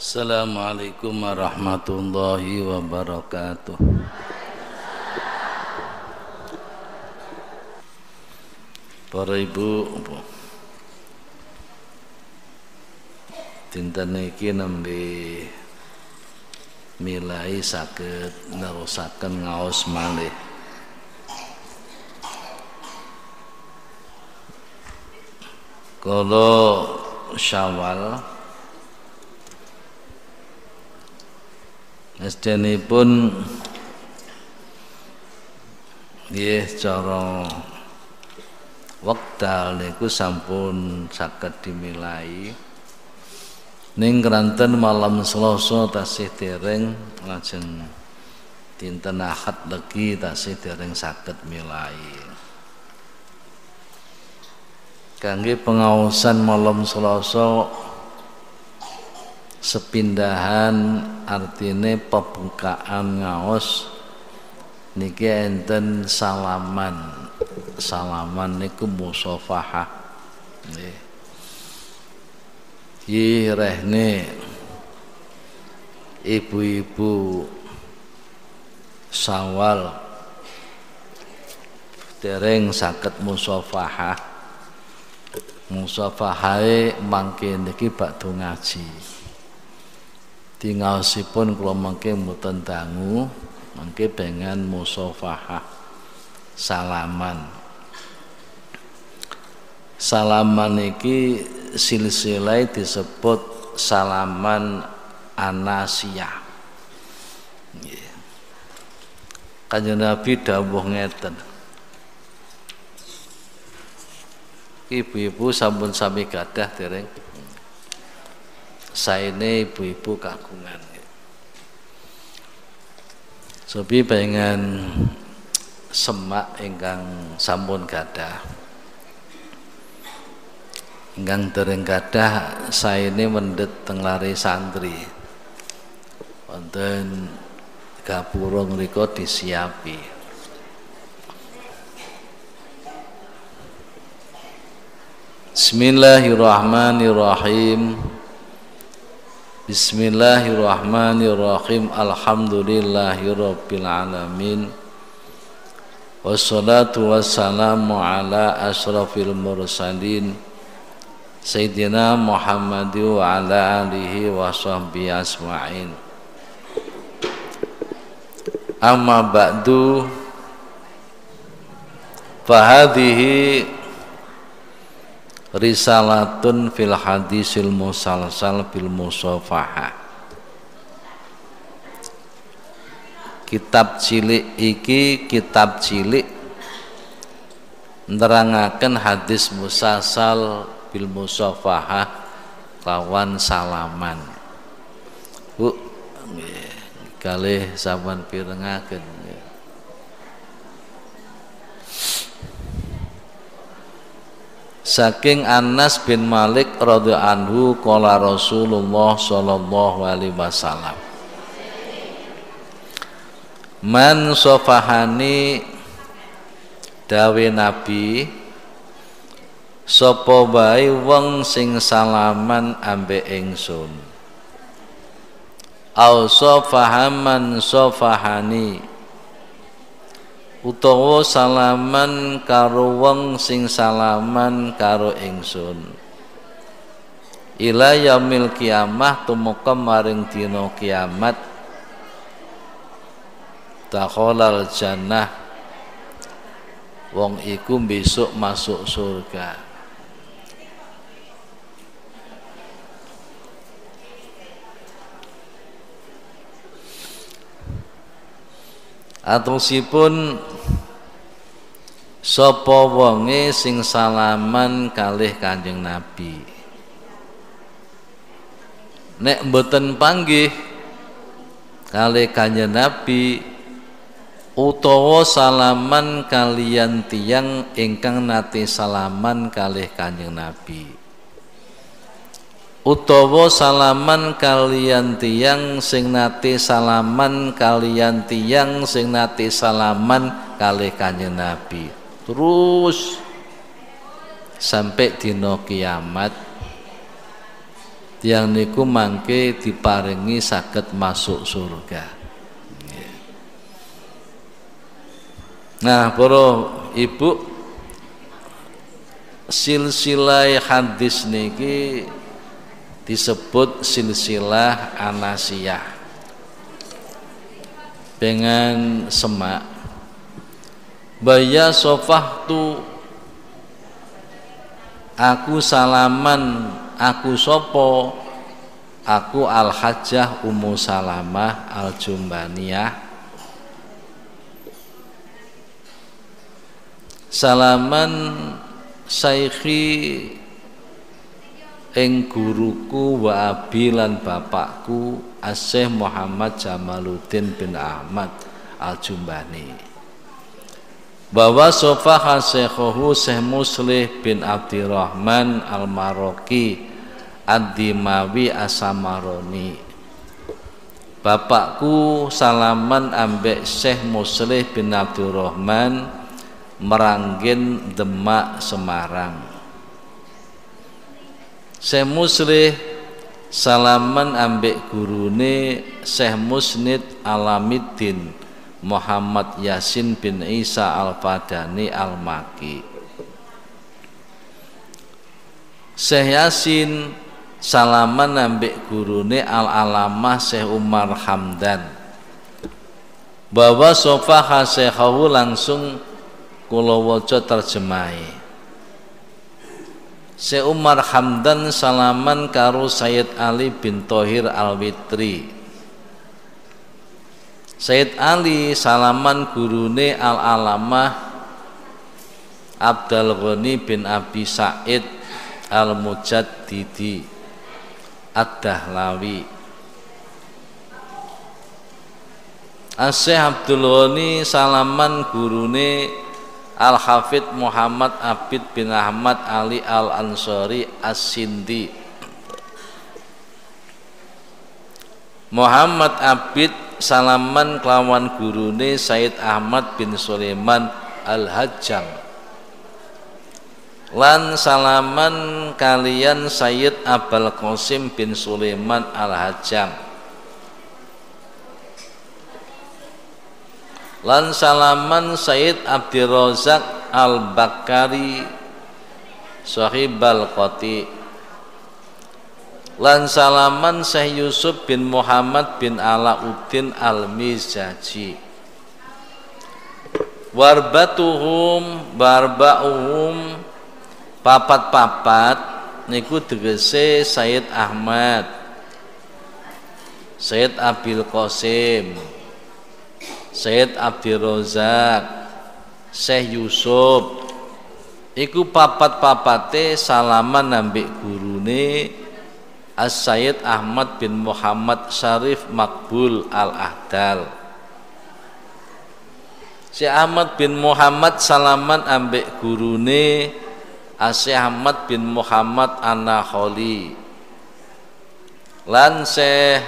Assalamualaikum warahmatullahi wabarakatuh. Para ibu, dinten niki nembe milai saged nerusaken ngaos malih. Kala Syawal asdenipun nggih cara wekdal niku sampun saged dimilai ning kranten malam Selasa tasih dereng, lajeng dinten Ahad legi tasih dereng saged milai. Kangge pengaosan malam Selasa sepindahan artine pembukaan ngaos niki enten salaman. Salaman niku musafahah nggih. Ki rehne ibu-ibu Syawal dereng saged musafahah. Musafahahe mangke niki badhe ngaji. Tingaosipun kula mangke mboten dangu, mangke pengen musafahah salaman. Salaman niki silsilah disebut salaman anasiyah. Yeah. Kanjeng Nabi dawuh ngeten. Ibu-ibu sampun sami gadah dereng. Saene ibu-ibu kagungan. Sopi pengen semak ingkang sampun gadah. Ingkang dereng gadah saene mendhet teng lare santri. Wonten gapura mriku disiapi. Bismillahirrahmanirrahim. Bismillahirrahmanirrahim. Alhamdulillahirabbil alamin. Wassalatu wassalamu ala asyrafil mursalin. Sayyidina Muhammad wa ala alihi wa sahbihi asma'in. Amma ba'du, fahadihi risalatun fil hadisil musalsal bil musafaha. Kitab cilik iki kitab cilik nerangaken hadis musalsal bil musafahah lawan salaman. Bu nggih kalih sampean pirengaken. Saking Anas bin Malik radhiyallahu anhu qala Rasulullah sallallahu alaihi wasallam. Man safahani, dawe Nabi, sapa wae wong sing salaman ambek ingsun. Au safahaman safahani, utawa salaman karo wong sing salaman karo ingsun. Ila yaumil kiamah, tumeka maring dina kiamat. Takhalal jannah, wong iku besok masuk surga. Atusipun sapa wonge sing salaman kalih Kanjeng Nabi. Nek mboten panggih kalih Kanjeng Nabi utawa salaman kalian tiyang ingkang nate salaman kalih Kanjeng Nabi, utawa salaman kalian tiyang sing nate salaman kalian tiyang sing nate salaman kalih Kanjeng Nabi, terus sampai dina kiamat. tiang niku mangke diparingi saged masuk surga. Nah, para ibu, silsilah hadis niki disebut silsilah Anasiyah. Dengan semak baya sofah tu, aku salaman, aku sopo, aku Al-Hajjah ummu salamah Al-Jumbaniyah. Salaman saikhi ing guruku wa abi lan bapakku Syekh Muhammad Jamaluddin bin Ahmad Al-Jumbani. Bahwa sofaha syekhohu Syekh Muslih bin Abdurrahman Al-Maraki Ad-Dimawi As-Samarani. Bapakku salaman ambek Syekh Muslih bin Abdurrahman Meranggen Demak Semarang. Syekh Muslih salaman ambek gurune Syekh Musnid Alamiddin Muhammad Yasin bin Isa Al-Fadani Al-Maki. Syekh Yasin salaman ambek gurune Al-Alamah Syekh Umar Hamdan. Bahwa sofaha syekhahu langsung kula waca terjemahe. Syekh Umar Hamdan salaman karo Syed Ali bin Thahir Al-Witri. Syed Ali salaman gurune Al-Alamah Abdul Ghani bin Abi Sa'id Al-Mujaddidi Ad-Dahlawi. Syekh Abdul Ghani salaman gurune Al-Hafidz Muhammad Abid bin Ahmad Ali Al-Anshari As-Sindi. Muhammad Abid salaman kelawan gurune Syed Ahmad bin Sulaiman Al Hajang. Lan salaman kalian Syed Abel Qasim bin Sulaiman Al Hajang. Lan salaman Syed Abdurrazzaq Al-Bakri Sahibal Qati. Lan salaman Syekh Yusuf bin Muhammad bin Alauddin Al-Mizjaji. Warbatuhum barba'uhum papat-papat niku tegese Syed Ahmad, Syed Abel Qasim, Syed Abdurrazzaq, Syekh Yusuf. Iku papat-papate salaman ambek gurune As-Sayyid Ahmad bin Muhammad Syarif Maqbul Al-Ahdal. Syekh Ahmad bin Muhammad salaman ambek gurune As-Syekh Ahmad bin Muhammad An-Nakholi. Lan Syekh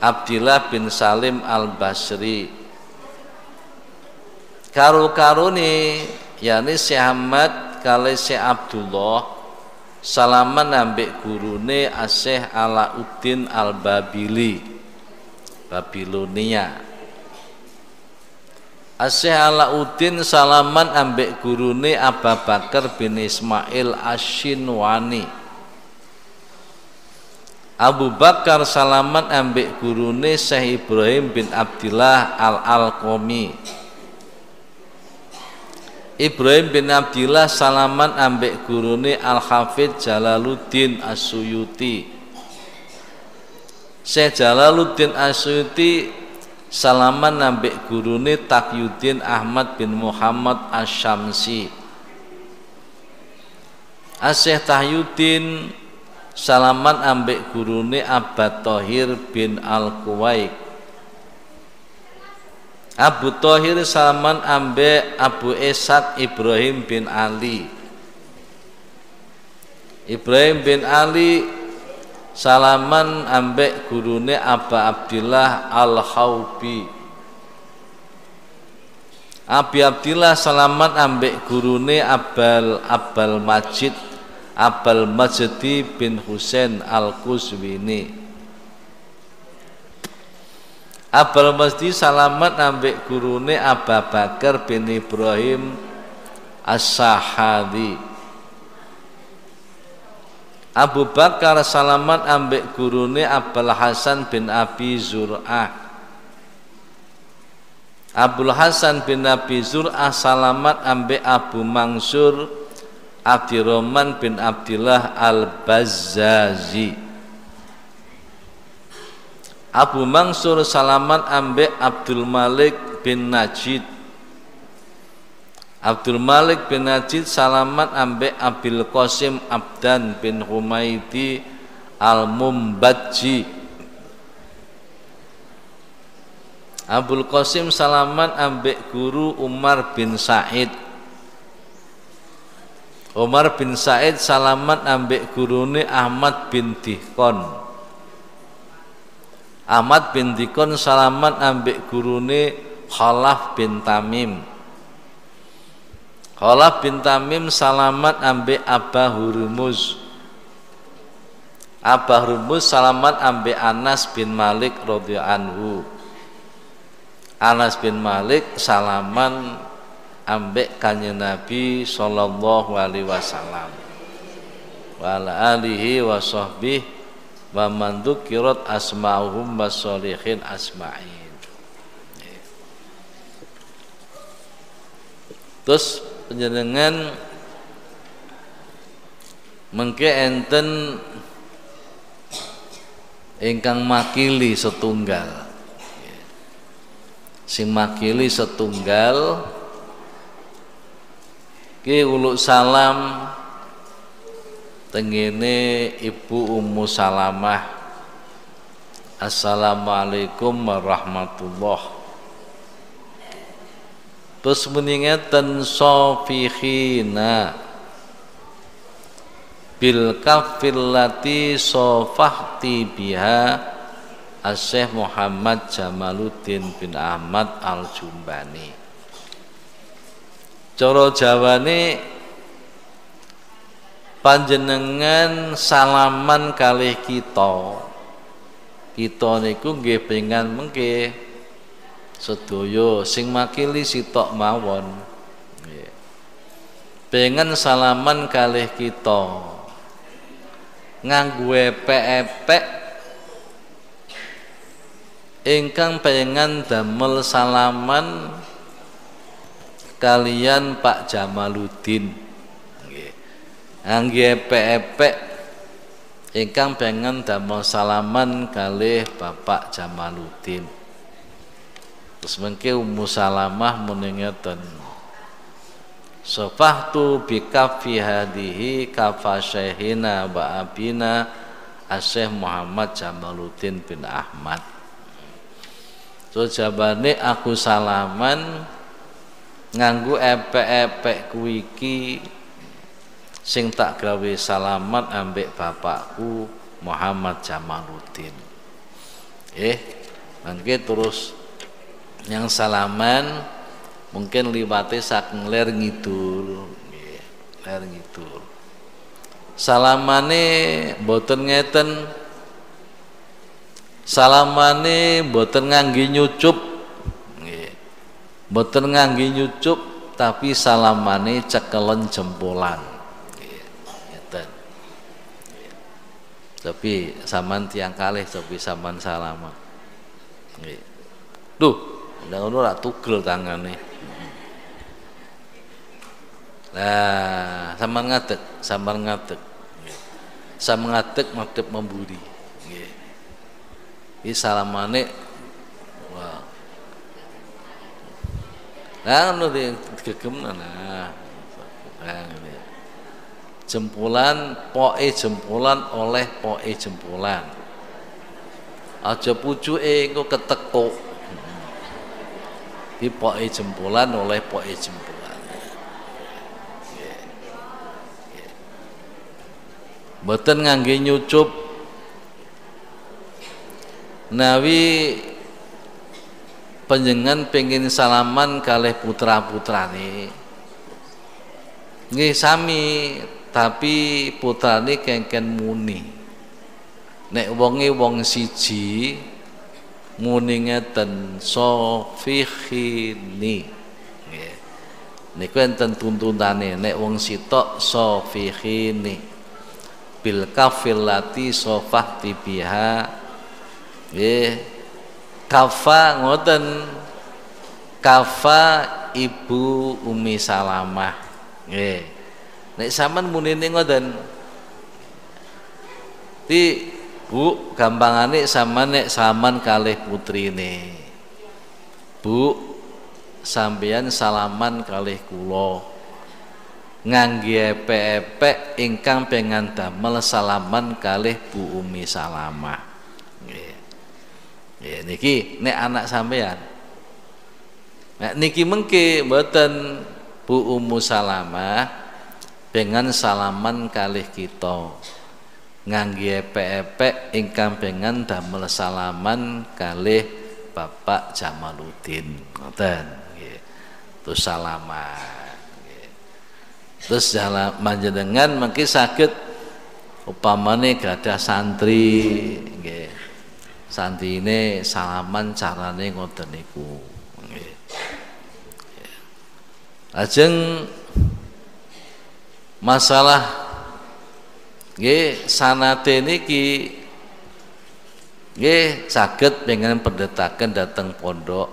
Abdullah bin Salim Al-Bashri. Karu-karuni yakni Syekh Ahmad kali Syekh Abdullah salaman ambek gurune Asy-Syekh Ala'uddin Al-Babili Babilonia. Asy-Syekh Ala'uddin salaman ambek gurune Abu Bakar bin Ismail Asy-Syanawani. Abu Bakar salaman ambek gurune Syekh Ibrahim bin Abdullah Al-Alqami. Ibrahim bin Abdillah salaman ambek gurune Al-Hafidz Jalaluddin As-Suyuthi. Syekh Jalaluddin As-Suyuthi salaman ambek gurune Taqiyuddin Ahmad bin Muhammad Asy-Syamsi. Syekh Taqiyuddin salaman ambek gurune Abu Thahir bin Al-Kuwaik. Abu Thahir salaman ambek Abu Esad Ibrahim bin Ali. Ibrahim bin Ali salaman ambek gurune Abu Abdillah Al-Hawbi. Abu Abdillah salaman ambek gurune Abal Majid Abal Majid bin Husain al Quswini. Abal Majid salamat ambek gurune Abu Bakar bin Ibrahim Asy-Syahadi. Abu Bakar salamat ambek gurune Abul Hasan bin Abi Zur'ah. Abul Hasan bin Abi Zur'ah salamat ambek Abu Manshur Abdurrahman bin Abdullah Al-Bazzazi. Abu Manshur salamat ambek Abdul Malik bin Najid. Abdul Malik bin Najid salamat ambek Abul Qasim Abdan bin Humaidi Al-Mumbadji. Abul Qasim salamat ambek guru Umar bin Said. Umar bin Said salamat ambek gurune Ahmad bin Dihkon. Ahmad bin Dihkon salamat ambek gurune Khalaf bin Tamim. Khalaf bin Tamim salamat ambek Abah Hurmuz. Abah Hurmuz salamat ambek Anas bin Malik radhiyallahu anhu. Anas bin Malik salaman ambek kanjeng Nabi sallallahu alaihi wasallam wa ala alihi wa sahbihi wa man dzukirat asma'uhum wasolihin asma'in. Terus penjenengan mengke enten ingkang makili setunggal. Sing makili setunggal ki uluk salam tengene Ibu Ummu Salamah. Assalamualaikum warahmatullahi. Terus meningeten sofihina bil kafillati sofahti biha Syekh Muhammad Jamaluddin bin Ahmad Al-Jumbani. Cara Jawane panjenengan salaman kalih kita. Kita niku nggih pengen mengke sedaya sing makili sitok mawon. Pengen salaman kalih kita. Nganggo epek-epek ingkang pengen damel salaman kalian Pak Jamaluddin. Angge epek-epek ingkang pengen damel salaman kalih Bapak Jamaluddin. Terus mengke Ummu Salamah meningeten sofahtu bikafi hadihi kafa syekhina wa abina Asy-Syaikh Muhammad Jamaluddin bin Ahmad. So jabane aku salaman nganggu epek-epek kuiki sing tak gawe salamat ambek bapakku Muhammad Jamaluddin. Mangke terus yang salaman mungkin liwate saking ler ngidul, ler ngidul. Salamane boten ngeten. Salamane boten ngangge nyucup. Boten ngangge nyucup tapi salamane cekelen jempolan. Tapi saman tiang kalih tapi saman salaman. Duh, ndak ngono ra tugel tangane. Nah, saman ngadeg, saman ngadeg. Saman ngadeg madhep memburi. Nggih. Iki salamane wah. Anu digegemnan. Jempolan poke jempolan oleh poke jempolan. Aja pucuke engko ketekuk. Di poke jempolan oleh poke jempolan. Mboten ngangge nyucup. Nawi penjenengan pengen salaman kalih putra-putrane nggih sami tapi putrane kengken muni. Nek wonge wong siji muni ngeten sofihini. Nggih. Niku enten tuntutane nek wong sitok sofihini. Bil kafilati sofah tibiha. Nggih. Kafa ngoten. Kafa Ibu Ummi Salamah. Nggih. Nek sampean muni ngoten. Di Bu gampangane sampean nek saman kalih putrine. Bu sampeyan salaman kalih kula. Ngangge epek-epek ingkang pengen damel salaman kalih Bu Ummi Salamah. Nggih. Ya niki nek anak sampeyan. Nek niki mengke mboten Bu Ummu Salamah pengen salaman kalih kita ngangge epek-epek ingkang pengen damel salaman kalih Bapak Jamaluddin ngoten nggih terus salaman nggih terus jalan panjenengan mengki saged upamane gadah santri nggih santrine salaman carane ngoten niku nggih lajeng masalah nggih sanate niki nggih saged pengen pendetaken dateng pondok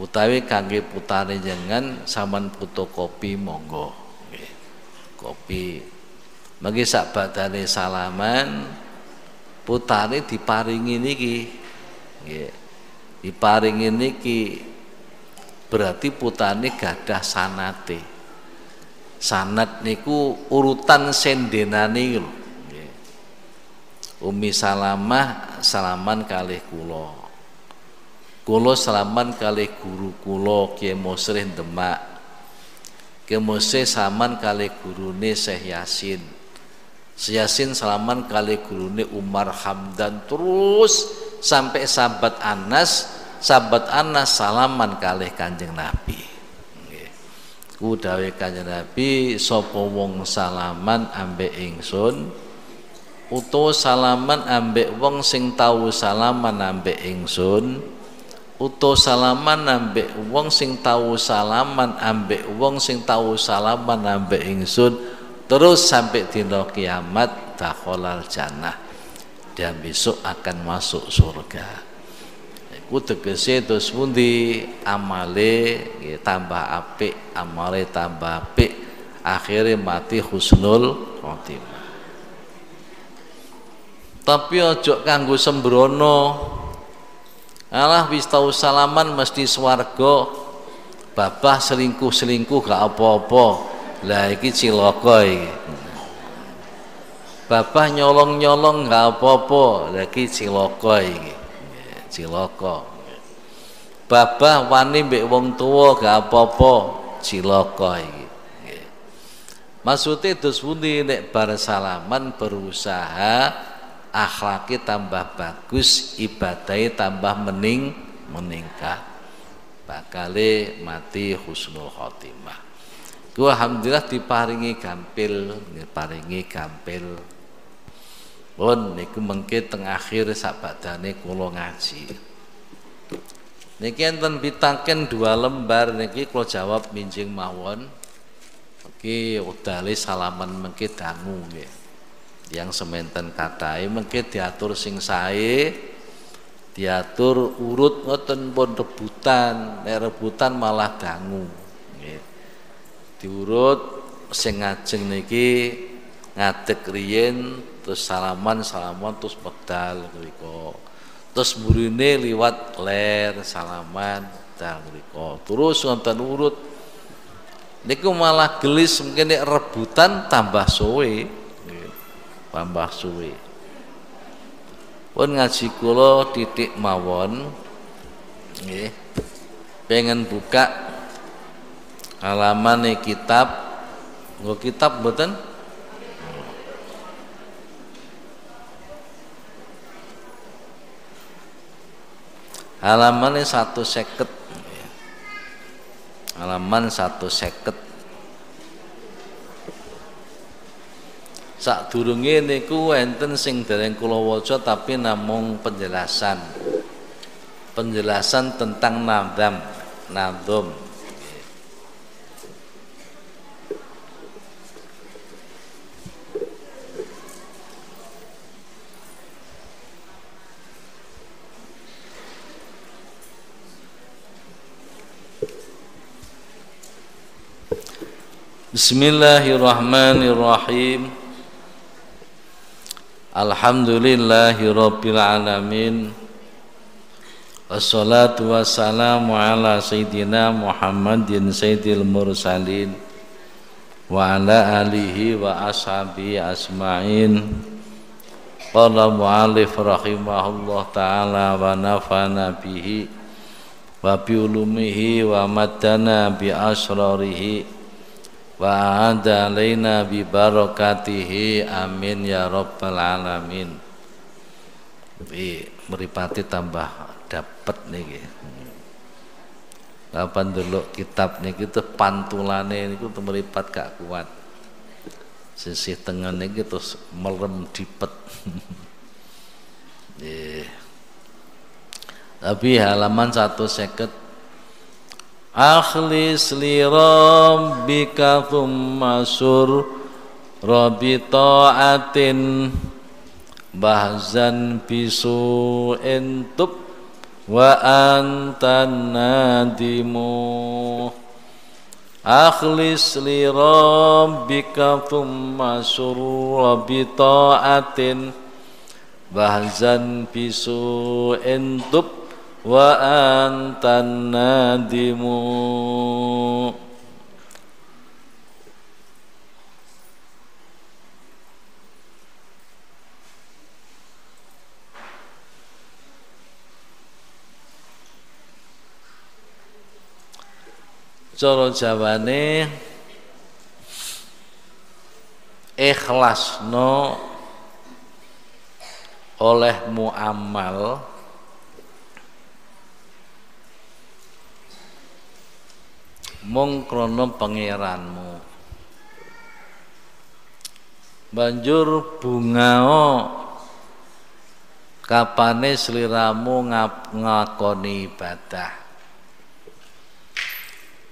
utawi kangge putrane jenengan sampean fotokopi monggo nggih kopi mangke sak badane salaman putrane diparingi niki nggih diparingi niki berarti putrane gadah sanate. Sanad niku urutan sendenane lho. Nggih. Ummi Salamah salaman kalih kula. Kula salaman kalih guru kula Kyai Musrih Demak. Kyai Musrih salaman kalih gurune Syekh Yasin. Syekh Yasin salaman kalih gurune Umar Hamdan terus sampai sahabat Anas. Sahabat Anas salaman kalih Kanjeng Nabi. Ku dawe Kanjeng Nabi sapa wong salaman ambek ingsun utawa salaman ambek wong sing tau salaman ambek ingsun utawa salaman ambek wong sing tau salaman ambek wong sing tau salaman ambek ingsun terus sampai dina kiamat dakhalal jannah dan besok akan masuk surga. Tegese terus pundi amale tambah apik amale tambah apik akhirnya mati husnul khotimah tapi ojo kanggo sembrono alah wis tau salaman mesti swarga babah selingkuh-selingkuh gak apa-apa lah iki cilaka iki babah nyolong-nyolong gak apa-apa lah iki cilaka iki cilaka babah wani mbek wong tuwa gak apa-apa cilaka iki nggih maksude dos pundi nek bar salaman berusaha akhlake tambah bagus ibadahe tambah meningkat bakale mati husnul khotimah ku alhamdulillah diparingi gampil diparingi gampil. Pun niku mengke teng akhir sabadane kula ngaji. Niki enten bitaken 2 lembar niki kula jawab minjing mawon. Mengki udale salaman mengki dangu nggih. Yang sementen katahe mengki diatur sing sae, diatur urut ngoten pun rebutan, nek rebutan malah dangu nggih. Diurut sing ngajeng niki ngadeg riyen terus salaman terus medal mriko terus murine liwat ler salaman medal mriko terus wonten urut niku malah gelis mungkin rebutan tambah suwe pun ngaji kula titik mawon nggih pengen buka halaman kitab nggo kitab mboten halamannya 150 halaman 150 Sadurunge niku enten sing dereng kula waca tapi namung penjelasan. Penjelasan tentang nadzam. Bismillahirrahmanirrahim. Alhamdulillahirabbil alamin. Wassalatu wassalamu ala sayyidina Muhammadin sayyidil mursalin wa ala alihi wa ashabi asma'in. Qala mu'allif rahimahullah taala wa nafa'ana bihi wa bi ulumihi wa maddana bi asrarihi wa adalaina bi barakatihi amin ya rabbal alamin. Meripati tambah dapat niki. Lapan delok kitab niki tuh pantulane niku meripat gak kuat. Sisi tengah niki terus merem dipet. Tapi halaman 150 Akhlis li rabbika thumma sur rabbi ta'atin bahzan bisu'in tub wa antan nadimu. Akhlis li rabbika thumma sur rabbi ta'atin bahzan bisu'in tub wa antan nadimu. Cara jawane ikhlasno oleh muamal mung krana pangeranmu, banjur bungao kapane sliramu ngakoni ibadah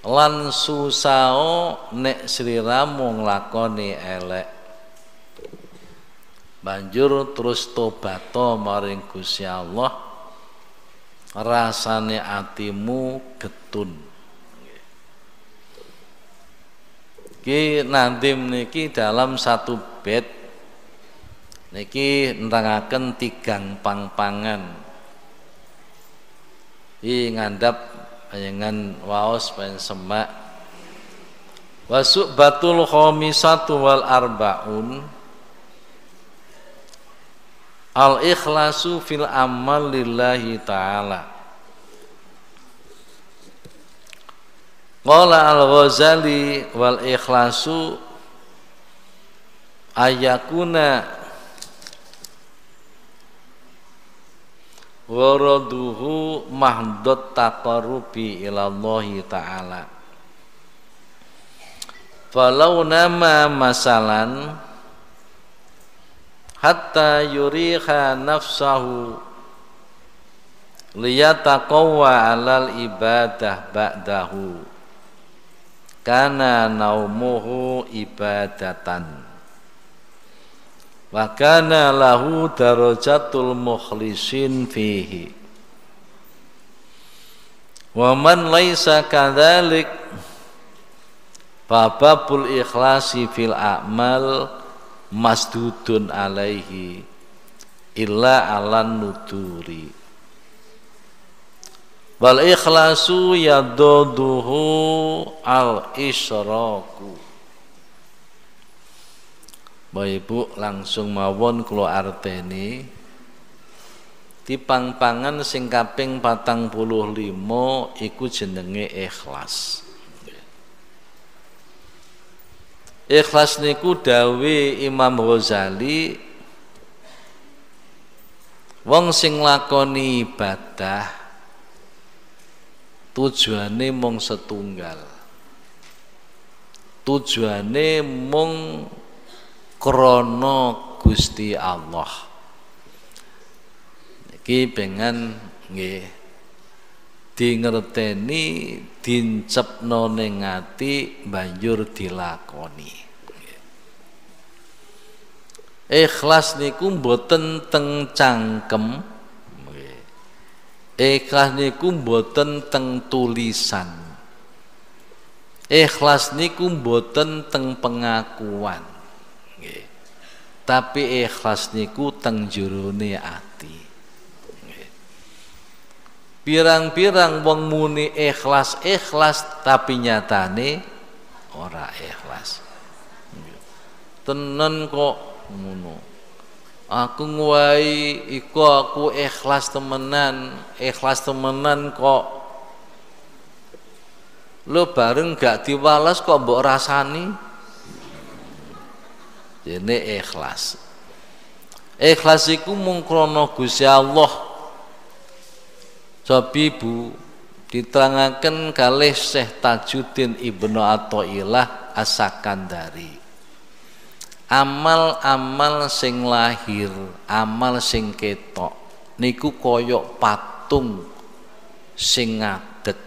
lan susao nek sliramu nglakoni elek, banjur terus tobato maring Gusti Allah, rasane atimu getun. Ki nadim niki dalam satu bed niki nerangaken tigang pangpangan. Ngandhap panjenengan waos panjenengan semak. Wasubbatul khamisatu wal arbaun al ikhlasu fil amal lillahi ta'ala. Qala al-Ghazali wal ikhlasu ayakuna waraduhu mahdud taqarrubi ilallahi ta'ala. Falau nama masalan hatta yuriha nafsahu liyataqawwa alal ibadah ba'dahu kana naumuhu ibadatan wa kana lahu darajatul mukhlisin fihi wa man laisa kadzalik babul ikhlasi fil a'mal masdudun alaihi illa alan nuduri wal ikhlasu yaduduhu al isyraku. Bapak Ibu langsung mawon kula arteni dipangpangan sing kaping 45 iku jenenge ikhlas. Ikhlas niku dawuh Imam Ghazali, wong sing lakoni ibadah tujuane mung setunggal, tujuane mung krono Gusti Allah. Niki pengen nggih dingerteni, dincepno ning ati, banjur dilakoni. Ikhlas niku mboten teng cangkem. Ikhlas niku mboten teng tulisan. Ikhlas niku mboten teng pengakuan. Nggih. Tapi ikhlas niku teng jurone ati. Nggih. Pirang-pirang wong muni ikhlas-ikhlas tapi nyatane ora ikhlas. Nggih. Tenan kok ngono. Aku ngwai iku aku ikhlas temenan kok. Lo bareng gak diwales kok mbok rasani. Dene ikhlas. Ikhlas iku mung krana Gusti Allah. Sebab ibu diterangaken kalih Syekh Taqiyuddin Ibnu Athaillah As-Sakandari. Amal-amal sing lahir, amal sing ketok niku koyok patung sing ngadeg.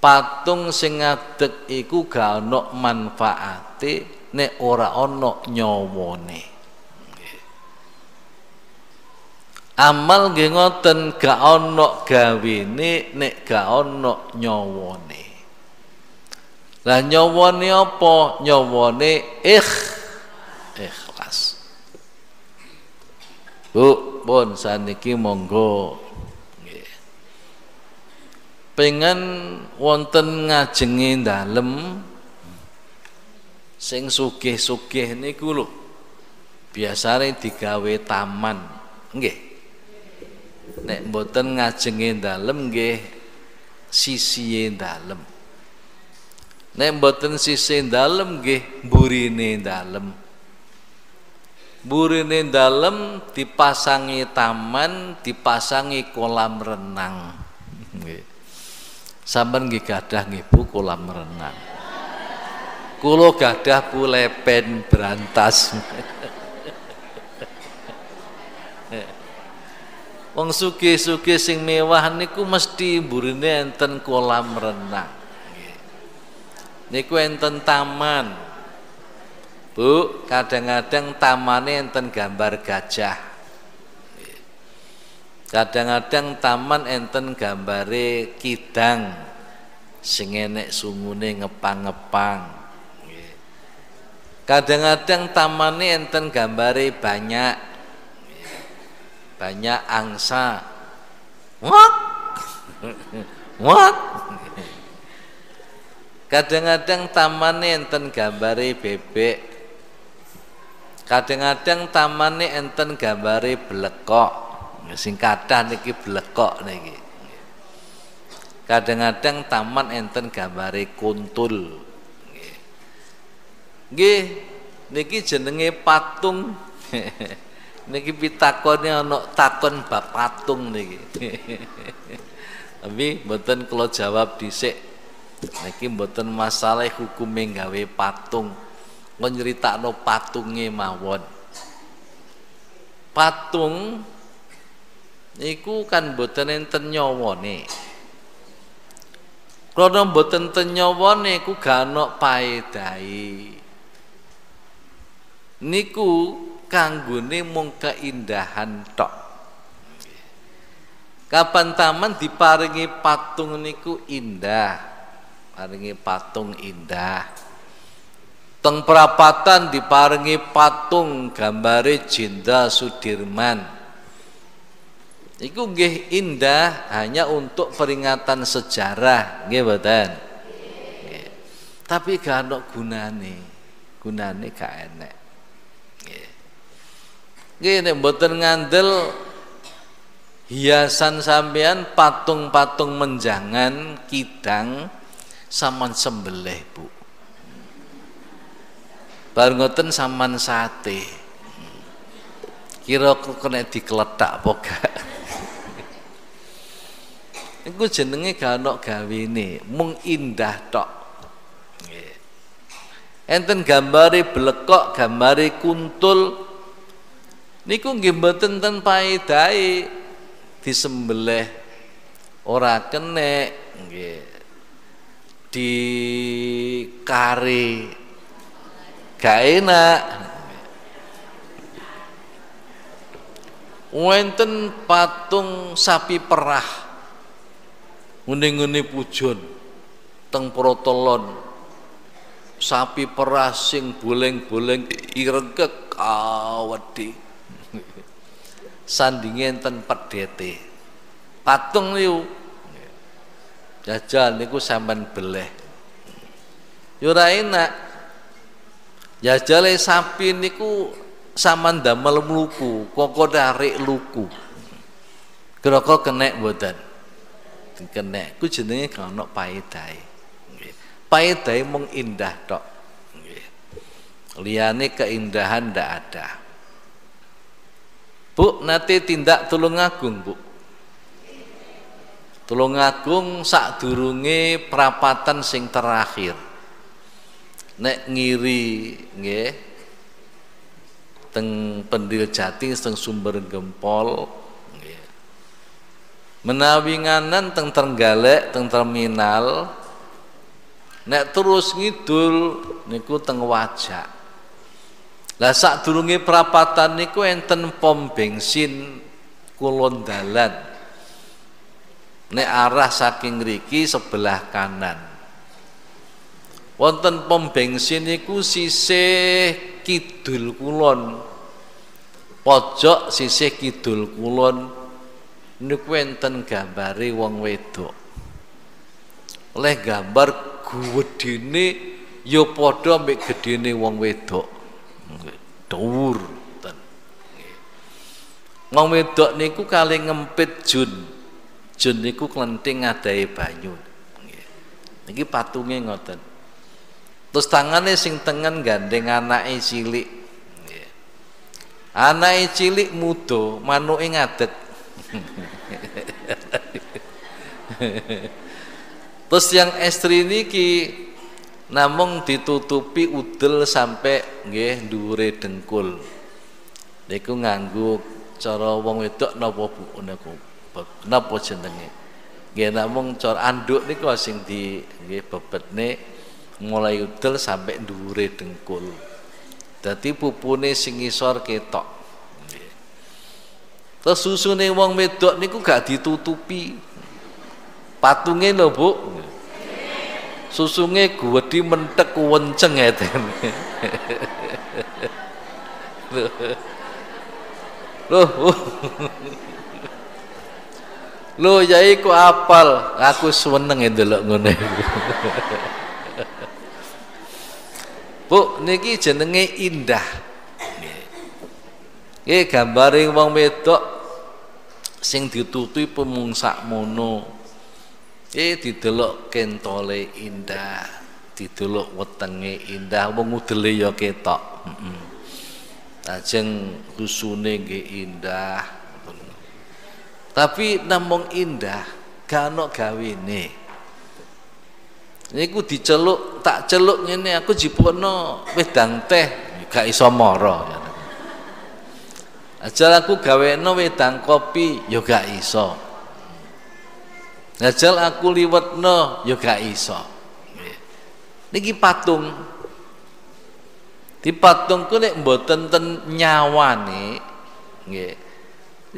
Patung sing ngadeg iku gak ono manfaate nek ora ono nyawane. Amal nggih ngoten, gak ono gawene nek gak ono nyawane. Lah nyawane apa? Nyawane ikhlas. Bu, pun saniki monggo nggih. Pengen wonten ngajenge dalem sing sugih-sugih niku lho. Biasane digawe taman, nggih. Nek mboten ngajenge dalem nggih sisihe dalem. Nek mboten sisih dalem nggih mburine dalem. Mburine dalem dipasangi taman, dipasangi kolam renang. Nggih. Sampeyan nggih gadah nggih Bu kolam renang. Kula gadah pulepen brantas. Wong sugih-sugih sing mewah niku mesti mburine enten kolam renang. Niku enten taman, Bu. Kadang-kadang tamannya enten gambar gajah, kadang-kadang taman enten gambare kidang, sing enek sungune ngepang-ngepang. Kadang-kadang tamannya enten gambare banyak, banyak angsa. What? What? Kadang-kadang tamane enten gambare bebek, kadang-kadang tamane enten gambare blekok, sing kathah niki blekok niki. Kadang-kadang taman enten gambare kuntul. Nggih, niki jenenge patung. Niki pitakone ana takon bab patung niki. Tapi mboten kula jawab dhisik. Niki mboten masalah hukume gawe patung. Mun nyritakno patunge mawon. Patung niku kan mboten enten nyawane. Krana mboten enten nyawane iku gak ana paedahe. Niku kanggone mung keindahan tok. Kapan taman diparingi patung niku indah. Paringi patung indah. Teng perapatan diparingi patung gambare Jenderal Sudirman. Iku nggih indah hanya untuk peringatan sejarah, nggih mboten. Nggih. Tapi gak ana gunane. Gunane gak enek. Nggih. Nggih nek mboten ngandel hiasan sampean patung-patung menjangan kidang saman sembelih Bu. Bar ngoten saman sate. Kira-kira kena dikletak apa gak? Iku jenenge gak ana gawene, mung indah tok. Nggih. enten gambari belekok, gambari kuntul niku nggih mboten ten paedahe, disembelih ora kenek nggih, dikare gak enak. Wonten patung sapi perah ngene-ngene pujon teng Protolon, sapi perah sing boleng-boleng iregek awedi, sandinge enten pedhete patung niku jajal niku sampean beleh yo ora enak. Jajale sapi niku sampean damel mluku, koko tarik luku kira-kira kenek mboten kenek, ku jenenge gak ono paedahe. Paedai mengindah tok, liyane keindahan ndak ada. Bu nanti tindak Tulungagung, Bu. Tulungagung sakdurunge perapatan sing terakhir. Nek ngiri nggih teng Pendil Jati teng Sumber Gempol, nggih menawi nganan teng Trenggalek teng terminal. Nek terus ngidul niku teng Wajak. Lah sadurunge perapatan niku enten pom bensin kulon dalan. Nek arah saking ngriki sebelah kanan. Wonten pom bensin niku sisih kidul kulon. Pojok sisih kidul kulon niku enten gambare wong wedok. Oleh gambar gedene ya padha mek gedene wong wedok. Dhuwur ten. Wong wedok niku kali ngempit jun. Jun niku klenthing ngadahi banyu. Niki patunge ngoten. Terus tangane sing tengen gandeng anake cilik. Anake cilik mudha, manuke ngadet. Terus yang estri niki namung ditutupi udel sampai nggih dhuwure dengkul. Niku nganggo cara wong wedok napa Bu niku. Napa jenenge? Nggih namung cara anduk niku sing di nggih bebetne mulai udel sampai dhuwure dengkul. Dadi pupune sing ngisor ketok. Terus susune wong wedok niku gak ditutupi. Patunge lho Bu. Susunge gwedhi mentek wenceng eten. Lho yai ku apal, aku seneng ndelok ngene. Bu niki jenenge indah. Nggih gambare wong wedok sing ditutupi pemungsak mono. Didelok kentole indah, didelok wetenge indah, wong udele ya ketok. Lajeng husune nggih indah. Tapi namung indah, gak ana gawene. Niku diceluk, tak celuk ngene aku jipukno wedang teh, gak iso mara. Ajal aku gaweno wedang kopi, ya gak iso. Ngajal aku liwetno ya gak iso. Niki patung. Di patung ku nek mboten ten nyawane nggih.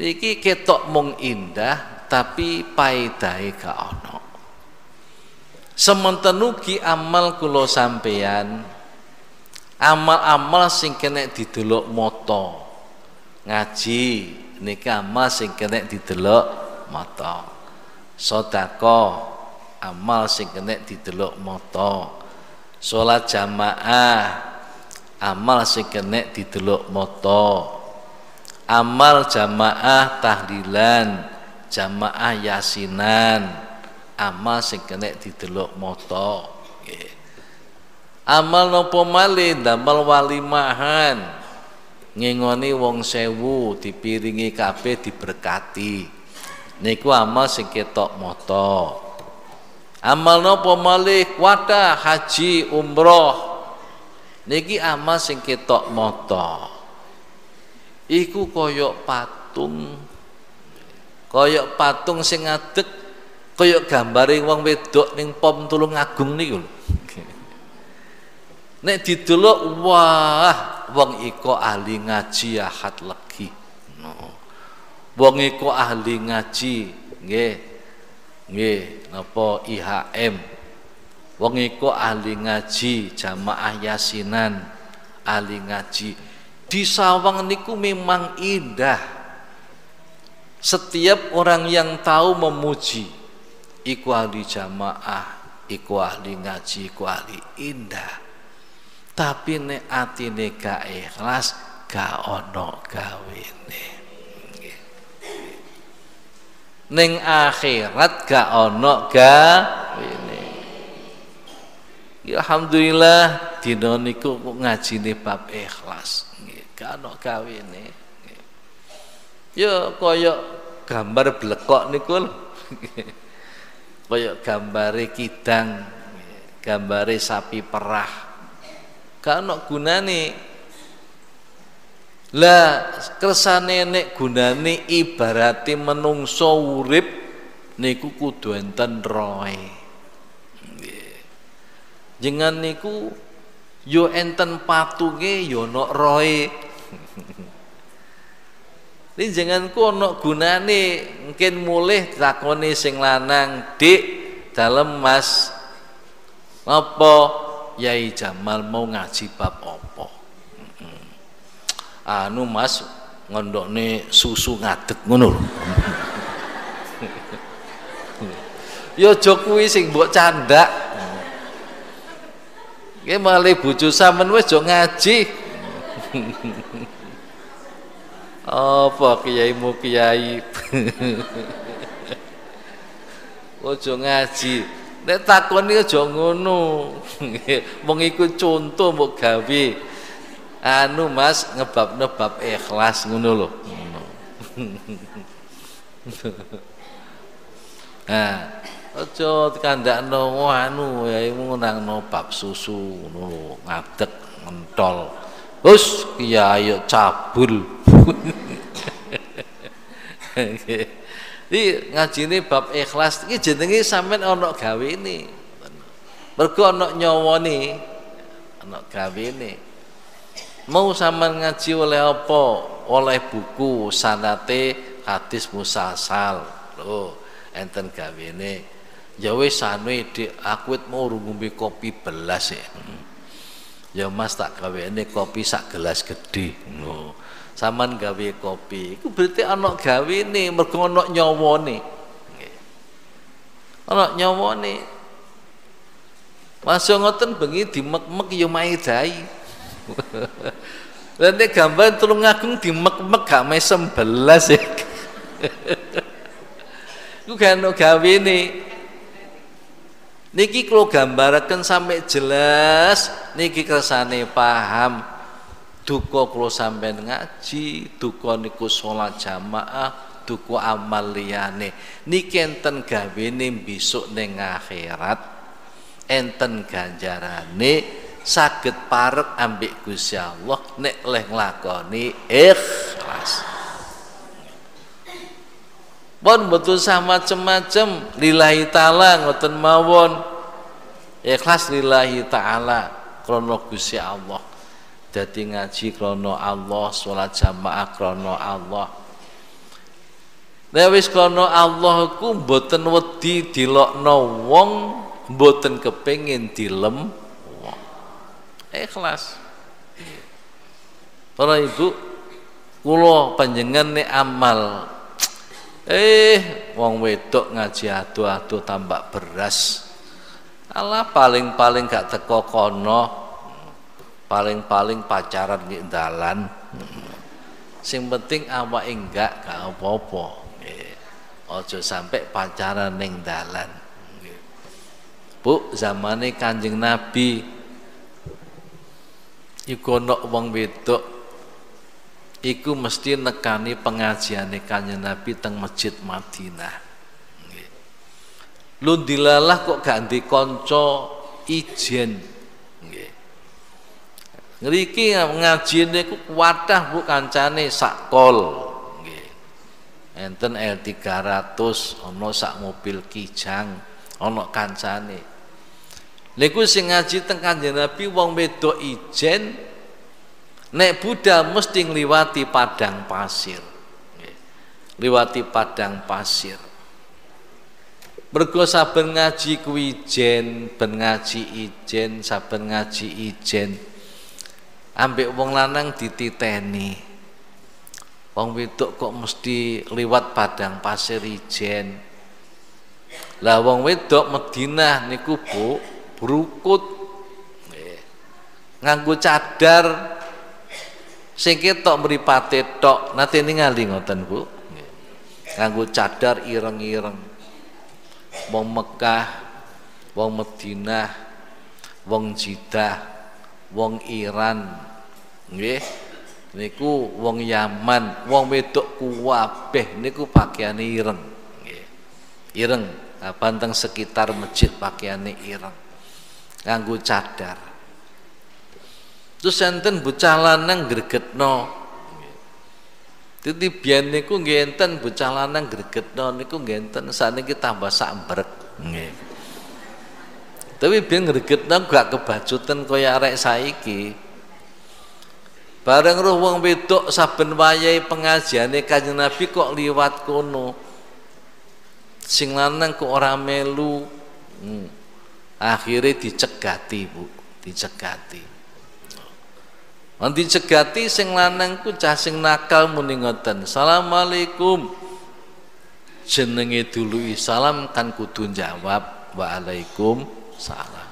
Niki ketok mung indah tapi paedahe gak ana. Semanten ugi amal kula sampeyan. Amal-amal sing kenek didelok mata. Ngaji niki amal sing kenek didelok mata. Sodako amal sing kenek didelok mata. Salat jamaah amal sing kenek didelok mata. Amal jamaah tahlilan, jamaah yasinan amal sing kenek didelok mata. Amal nopo malih damel walimahan, ngingoni wong sewu, dipiringi kabeh diberkati. Niku amal sing ketok mata. Amal napa malih kuwata haji umroh niki amal sing ketok mata iku koyok patung sing ngadeg koyok gambare wong wedok ning pom Tulung Agung niku lho. Nek didelok wah wong iko ahli ngaji ahad legi. Wong iko ahli ngaji nggih. Nggih napa IHM. Wong iko ahli ngaji jamaah yasinan, ahli ngaji. Di sawang niku memang indah. Setiap orang yang tahu memuji iku ahli jamaah, iku ahli ngaji, iku ahli indah. Tapi nek atine gak ikhlas gak ono gawene. Ning akhirat gak ono gawene. Ya alhamdulillah dina niku ngajine bab ikhlas nggih gak ono gawene. Ya koyok gambar blekok niku lho. Koyok gambare kidang, gambare sapi perah. Gak ono gunane. Lah kersane nek gunane ibarate menungso urip niku kudu enten roe. Nggih. Jenengan niku yo enten patunge yo ono roe. Ning jenengan ku ono gunane, mungkin mulih takoni sing lanang, "Dik, dalem Mas, apa Yai Jamal mau ngaji bab apa?" "Anu Mas, ngondokne susu ngadeg ngono lho." Ya aja kuwi sing mbok candak. Nggih male bojo sampean wis aja ngaji. Apa kiaimu kiai? Aja ngaji. Nek takoni aja ngono. Wong iku conto mbok gawe. "Anu Mas, ngebabne bab ikhlas ngono lho." Ngono. Nah, aja kandakno anu yaimu nangno bab susu ngono lho, ngadeg ngentol. Hus, kiai yo cabul. Di ngajine bab ikhlas iki jenenge sampean ana gawene. Mergo ana nyawane, ana gawene. Mau sampean ngaji oleh apa? Oleh buku sanate hadis musasal. Lho, enten gawene. Ya wis anu Dik, aku mau ngombe kopi belas ya. Ya Mas tak gawene kopi sak gelas gede. Lho. Saman gawe kopi iku berarti ana gawene mergo ana nyawane. Nggih. Ana nyawane. Masa ngoten bengi dimek-mek ya maedai. Lah nek gambar Tulung Agung dimek-mek gak mesem belas ya. Iku gak ana gawene. Niki kula gambaraken sampe jelas niki kersane paham. Duka kula sampean ngaji, duka niku salat jamaah, duka amal liyane. Niki enten gawene besok ning akhirat, enten ganjarane saged parek ambek Gusti Allah nek leh nglakoni ikhlas. Pun mboten sama macem-macem lillahi taala ngoten mawon. Ikhlas lillahi taala krana Gusti Allah. Dadi ngaji krana Allah, salat jamaah krana Allah. Nek wis krana Allah ku mboten wedi dilokno wong, mboten kepengin dilem wong. Ikhlas. Para ibu, kula panjenengan nek amal wong wedok ngaji adu-adu tambak beras. Ala paling-paling gak teko kono. Paling-paling pacaran di dalan, sing penting awake enggak gak apa-apa. Ojo sampai pacaran ning dalan. Bu, zamane Kanjeng Nabi iku ana wong wedok iku mesti nekani pengajiane Kanjeng Nabi teng Masjid Madinah. Lu dilalah kok gak ndek kanca ijen. ngriki ngajine ku kuatah bu kancane sakol nggih. Enten L300 ana sak mobil kijang ana kancane. Niku sing ngaji teng Kanjeng Nabi wong wedok ijen, nek budal mesti ngliwati padang pasir. Nggih. Liwati padang pasir. Mergo saben ngaji kuwi ijen, ben ngaji ijen, saben ngaji ijen. Ambek wong lanang dititeni. Wong wedok kok mesti liwat padang pasir ijen. Lah wong wedok Madinah niku Bu brukut. Nganggo cadar sing ketok mripate tok. Nate ningali ngoten, Bu. Nganggo cadar ireng-ireng. Wong Mekah, wong Madinah, wong Jeddah, wong Iran, nggih, niku wong Yaman, wong wedok kuwabeh niku pakaiane ireng, nggih. Ireng, apa teng sekitar masjid pakaiane ireng. Nganggo cadar. Terus enten bocah lanang gregetno. Titi biyen niku nggih enten bocah lanang gregetno niku nggih enten sakniki tambah sambrek nggih. Tapi biyen gregetno gak kebajutan kaya arek saiki. Bareng roh wong wedok saben wayahe pengajiane Kanjeng Nabi kok liwat kono. Sing lanang kok ora melu. Akhire dicegati, Bu, dicegati. Nanti cegati sing lanang ku cah sing nakal muni ngoten. Assalamualaikum. Jenenge dului salam kan kudu jawab waalaikum salam.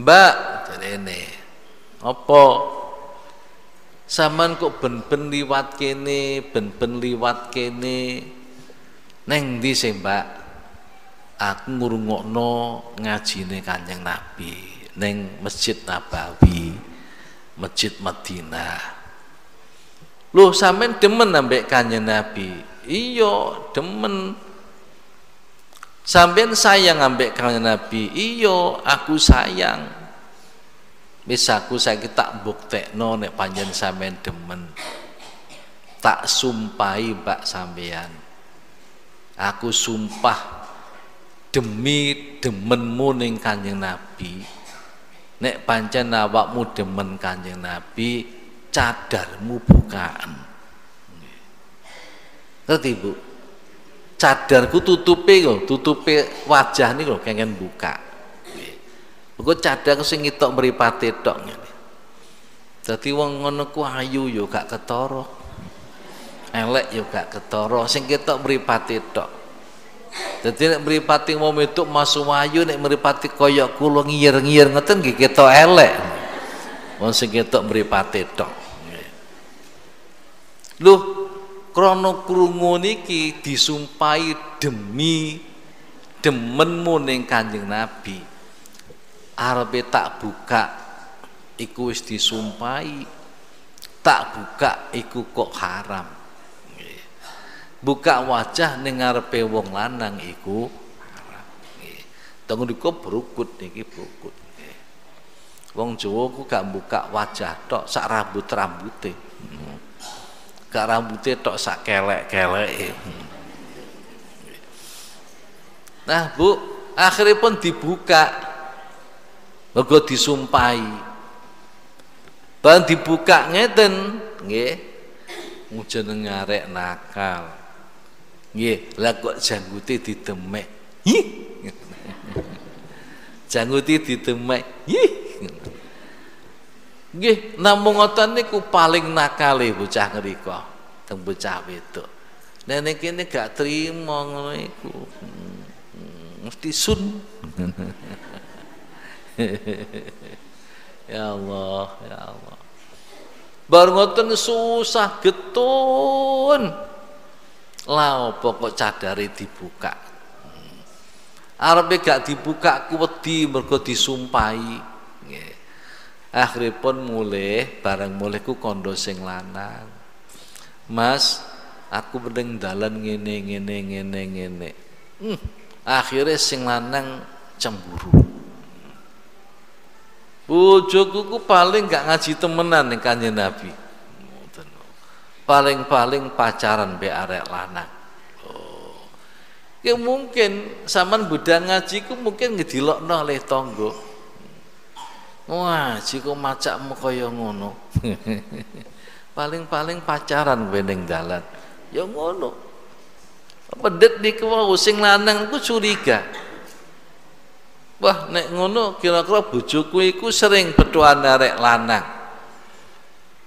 Mbak jarene. Apa sampean kok ben-ben liwat kene, ben-ben liwat kene. Neng ndi sih, Mbak? Aku ngrungokno ngajine Kanjeng Nabi neng Masjid Nabawi. Masjid Madinah. Loh sampean demen ambek Kanjeng Nabi? Iya, demen. Sampean sayang ambek Kanjeng Nabi? Iya, aku sayang. Wis aku saiki tak buktekno nek panjen sampean demen. Tak sumpahi mbak sampean. Aku sumpah demi demenmu ning Kanjeng Nabi. Nek pancen awakmu demen Kanjeng Nabi, cadarmu bukaan. Ngerti, Bu? Cadarku tutupi lho, tutupi wajah niku lho kengken buka. Engko cadar sing ngitok mripate tok ngene. Dadi wong ngono ku ayu yo gak ketara. Elek yo gak ketara, sing ketok mripate tok. Dadi nek mripati wong wedok masuk ayu, nek mripati kaya kula ngiyir-ngiyir ngoten nggih ketok elek. Wong sing ketok mripati tok. Lho, krana krungu niki disumpahi demi demenmu ning Kanjeng Nabi. Arepe tak buka iku wis disumpahi. Tak buka iku kok haram. Buka wajah ning ngarepe wong lanang iku haram nggih. Teng niku brukut niki brukut nggih. Wong Jawa ku gak buka wajah tok sak rambut-rambute. Gak rambute tok sak kelek-keleke. Nah, Bu, akhire pun dibuka. Mergo disumpahi. Ban dibuka ngeten nggih. Jenenge arek nakal. Nggih, lah kok jangguti didemek. Hih. Jangguti didemek. Hih. Nggih, namung ngoten niku paling nakale bocah ngriko teng bocah wedok. Nek kene gak trima ngono iku. Mesti sun. Ya Allah, ya Allah. Bar ngoten susah getun. Lah pokok cadare dibuka. Arepe gak dibuka kuwedi mergo disumpahi nggih. Akhiripun mulih bareng mulih ku kandha sing lanang. Mas, aku mending dalan ngene ngene ngene ngene. Akhire sing lanang cemburu. Bojoku paling gak ngaji temenan ning Kanjeng Nabi. Paling-paling pacaran be arek lanang. Oh. Ya mungkin sampean budhal ngaji ku mungkin ngedilokno le tangga. Wah, ngaji kok macakmu kaya ngono. Paling-paling pacaran be ning dalan. Ya ngono. Pedhet niku wong sing lanang ku curiga. Wah, nek ngono kira-kira bojoku iku sering petuan arek lanang.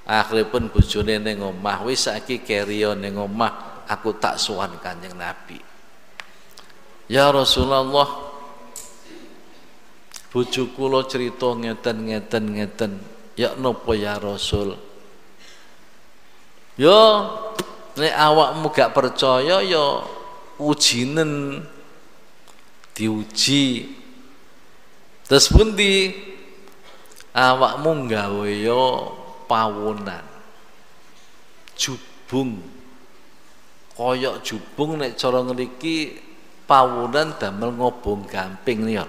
Akhire pun bojone ning omah, wis saiki kerion ning omah, aku tak suwan Kanjeng Nabi. Ya Rasulullah, bojoku lo cerita ngeten. Ya nopo ya Rasul? Yo, nek awakmu gak percaya yo ujinen diuji. Terus pundi awakmu nggawe ya pawonan jubung koyok jubung nek cara ngriki pawonan damel ngobong gamping niku.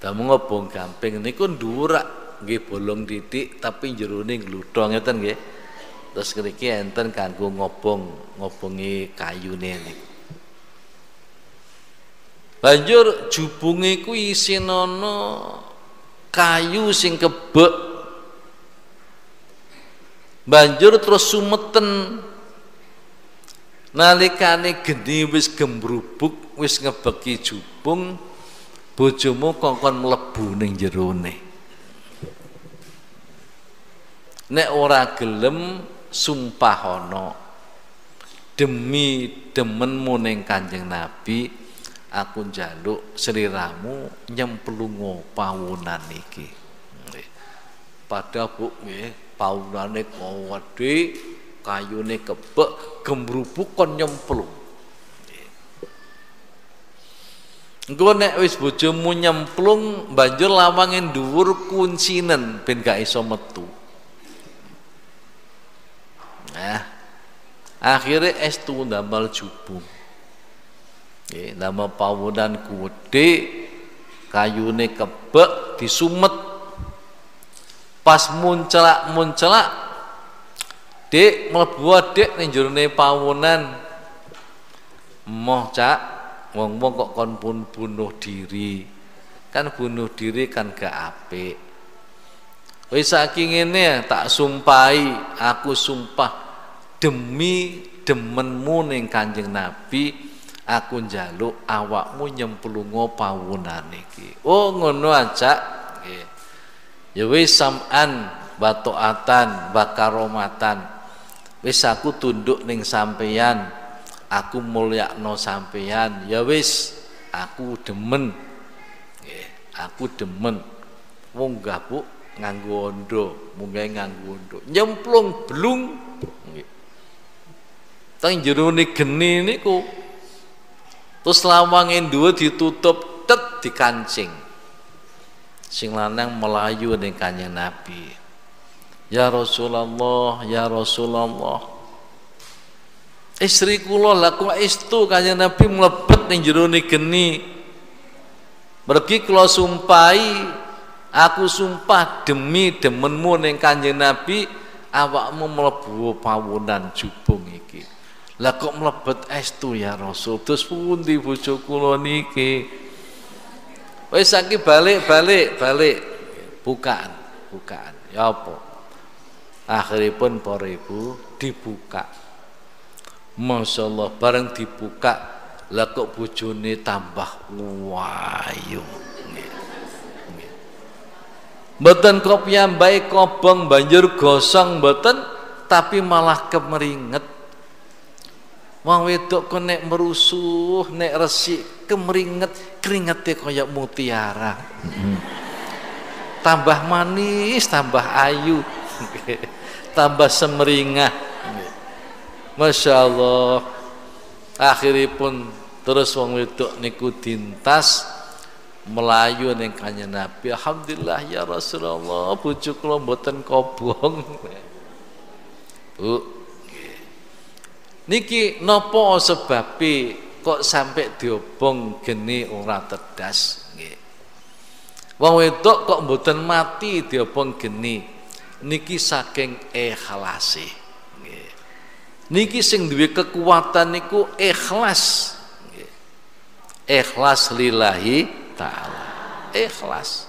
Damel ngobong gamping niku ndurak nggih bolong titik tapi jerone glutho ngeten nggih. Terus ngriki enten kanggo ngobongi kayune niku. Banjur jubunge kuwi isine ana kayu sing kebek. Banjur terus sumeten nalikane geni wis gembrubuk wis ngebeki jubung, bojomu kongkon mlebu ning jerone. Nek ora gelem sumpah ana demi demenmu ning Kanjeng Nabi, aku njaluk seliramu nyemplungo pawunan iki. Padha Bu nggih, pawunane kuwedhe, kayune kebek, gembrubuk kon nyemplung. Engko nek wis bojomu nyemplung, banjur lawange dhuwur kuncinen ben gak iso metu. Nah, akhire estu ndamel jubung. Nama pawunan kuwedhe kayune kebek disumet pas muncelak dik mlebu dik ning jurone pawunan. Moh cak, wong-wong kok kon pun bunuh diri, kan bunuh diri kan gak apik. Wis saking ngene tak sumpahi, aku sumpah demi demenmu ning Kanjeng Nabi, aku njaluk awakmu nyemplungo pawunan iki. Oh ngono aja. Nggih. Ya wis sam'an wa ta'atan wa karomatan. Wis aku tunduk ning sampeyan. Aku mulyakno sampeyan. Ya wis aku demen. Nggih, aku demen. Munggah Bu nganggo ondo, munggah nganggo ondo. Nyemplung blung. Nggih. Teng jero ne geni niku. Terus lawange dhuwur ditutup tet dikancing. Sing lanang melayu ning Kanjeng Nabi. Ya Rasulullah, ya Rasulullah. Istri kula lha kok istu Kanjeng Nabi mlebet ning jero ne geni. Mergi kula sumpahi, aku sumpah demi demenmu ning Kanjeng Nabi, awakmu mlebu pawunan jubung iki. Lah kok mlebet estu ya Rasul? Terus pundi bojo kula niki? Wis saiki balik bukaan. Ya apa? Akhiripun para ibu dibuka. Masyaallah bareng dibuka, lah kok bojone tambah wayu. Mboten kok piyambake kobong banjur gosong mboten, tapi malah kemeringet. Wong wedok kok nek merusuh, nek resik, kemeringet, keringete kaya mutiara. Tambah manis, tambah ayu. Tambah semeringah. Masya Allah. Akhiripun terus wong wedok niku dintas melayu ning Kanjeng Nabi. Alhamdulillah ya Rasulullah, bojo kula mboten kobong. Bu, niki nopo sebabe kok sampai diobong geni ora tedas? Wong wedok kok mboten mati diopong geni niki saking ikhlase. Niki sing duwe kekuatan niku ikhlas. Ikhlas lillahi ta'ala. Ikhlas.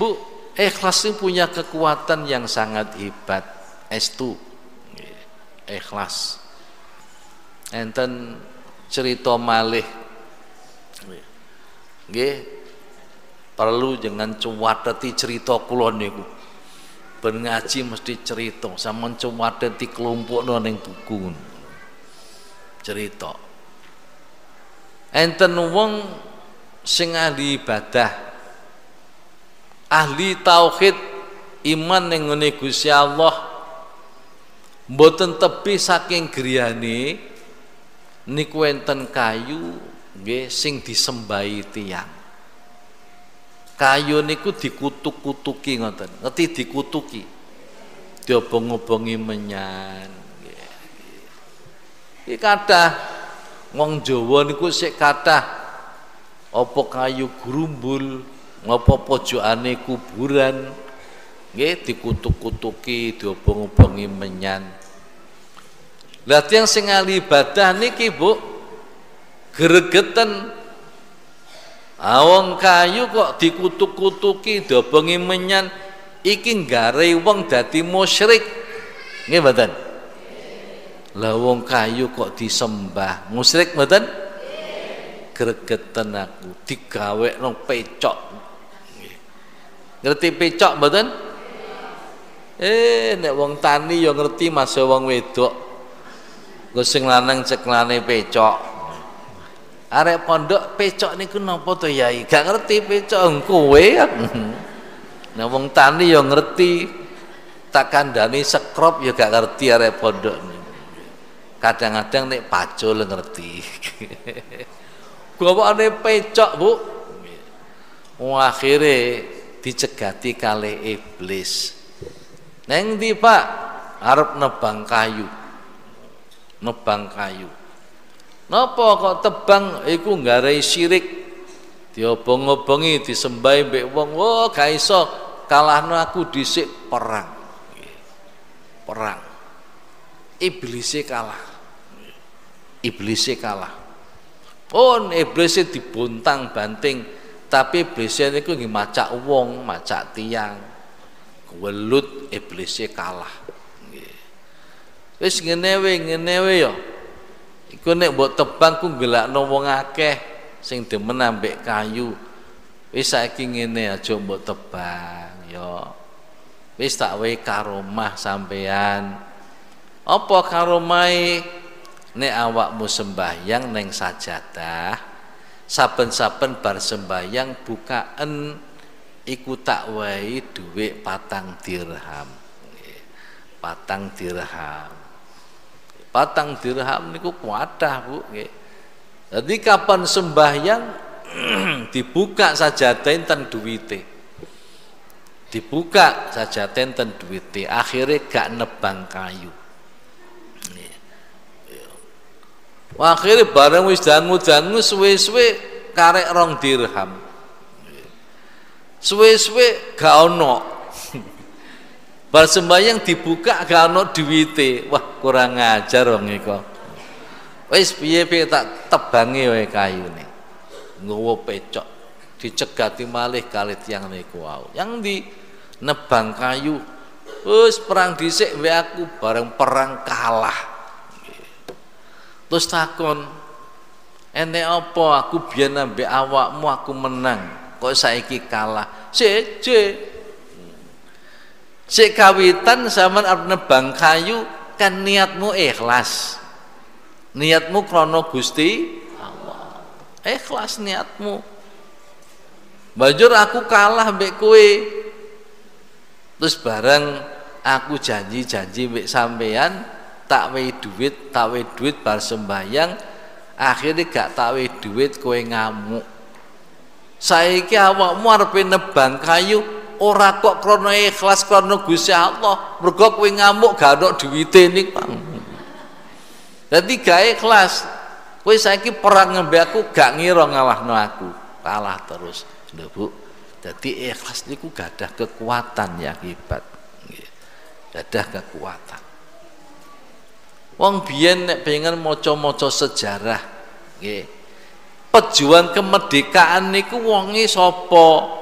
Bu, ikhlas itu punya kekuatan yang sangat hebat. Estu. Ikhlas. Enten cerita malih. Nggih. Perlu jangan cuwateti cerita kula niku. Ben ngaji mesti cerita, sampean cuwateti kelompokno ning buku. Cerita. Enten wong sing ahli ibadah, ahli tauhid, iman ning ngene Gusti Allah mboten tepi saking griyane niku enten kayu nggih sing disembahi tiyang. Kayu niku dikutuk-kutuki ngoten, ngerti dikutuki, diobong-obongi menyan. Iki kathah wong Jawa niku sik kathah apa kayu grumbul, apa pojokane kuburan, nggih dikutuk-kutuki, diobong-obongi menyan. Lah tiyang sing ahli ibadah niki, Bu, gregeten. Awang kayu kok dikutuk-kutuki, diobongi menyan, iki nggare wong dadi musyrik. Nggih mboten? Lah wong kayu kok disembah, musyrik mboten? Gregeten aku digawekno pecok. Ngerti pecok mboten? Nek wong tani ya ngerti mas wong wedok. Engko sing lanang ceklane pecok. Arek pondok pecok niku napa to Yai? Gak ngerti pecok kowe. Nah wong tani ya ngerti, tak kandhani sekrop ya gak ngerti arek pondok. Kadang-kadang nek pacul ngerti. Gawakane pecok, Bu. Akhire dicegati kalih iblis. Neng ndi, Pak? Arep nebang kayu. Nebang kayu. Napa kok tebang iku nggarai syirik, diobong-obongi disembah mbek wong. Wah, gak iso kalahno aku dhisik perang. Perang. Iblise kalah. Iblise kalah. Pun iblise dibontang banting, tapi iblise niku nggih macak wong, macak tiang. Welut iblise kalah. Nggih. Wis ngene wae ya. Iku nek mbok tebang ku ngelakno wong akeh sing demen ambek kayu. Wis saiki ngene aja mbok tebang ya. Wis tak wae karomah sampean. Apa karomahe? Nek awakmu sembahyang neng sajadah, saben-saben bar sembahyang bukaen iku tak wae dhuwit 4 dirham. 4 dirham. 4 dirham niku kuatah, Bu, nggih. Dadi kapan sembahyang dibuka sajadah enten duwite. Dibuka sajadah enten duwite, akhire gak nebang kayu. Nggih. Wah, akhire bareng wis dangu-dangu suwe-suwe karek 2 dirham. Suwe-suwe gak ono. Bar sembahyang dibuka gak ono duwite. Wah, kurang ajar wong iku. Wis piye-piye tak tebangi wae kayune. Nggawa pecok, dicegati malih kali tiyang niku wau. Yang di nebang kayu. Wis perang dhisik wae aku, bareng perang kalah. Terus takon, "Ene apa aku biyen ambek awakmu aku menang, kok saiki kalah?" Seje. Sik kawitan sampean arep nebang kayu kan niatmu ikhlas. Niatmu krana Gusti Allah. Ikhlas niatmu. Banjur aku kalah mbek kowe. Terus bareng aku janji-janji mbek sampean tak wei duit bar sembahyang, akhirnya gak tak wei duit kowe ngamuk. Saiki awakmu arep nebang kayu. Ora kok krono ikhlas krono Gusti Allah, mergo kowe ngamuk gak ono duwite ning Pak. Dadi gak ikhlas. Kowe saiki perang ngembek aku gak ngira ngalahno aku, kalah terus. lho Bu. Dadi ikhlas niku gadah kekuatan ya hebat. Nggih. Gadah kekuatan. Wong biyen nek pengen maca-maca sejarah nggih. Pejuang kemerdekaan niku wonge sapa?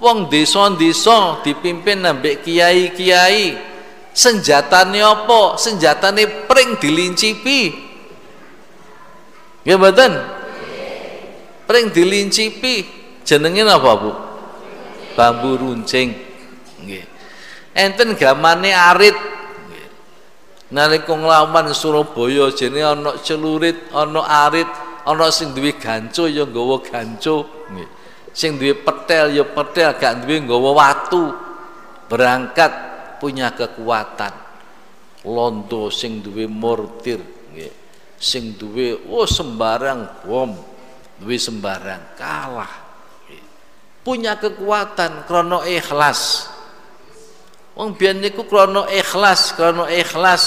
Wong desa-desa dipimpin ambek kiai-kiai. Senjatane apa? Senjatane pring dilincipi. Nggih mboten? Pring dilincipi. Jenenge napa, Bu? Bambu runcing. Nggih. Enten gamane arit. Nggih. Nalika nglawan Surabaya jene ana celurit, ana arit, ana sing duwe ganco ya nggawa ganco, nggih. Sing duwe petel ya petel, gak duwe nggawa watu. Berangkat punya kekuatan londo sing duwe mortir nggih, sing duwe sembarang bom, duwe sembarang kalah nggih. Punya kekuatan krana ikhlas. Wong biyen niku krana ikhlas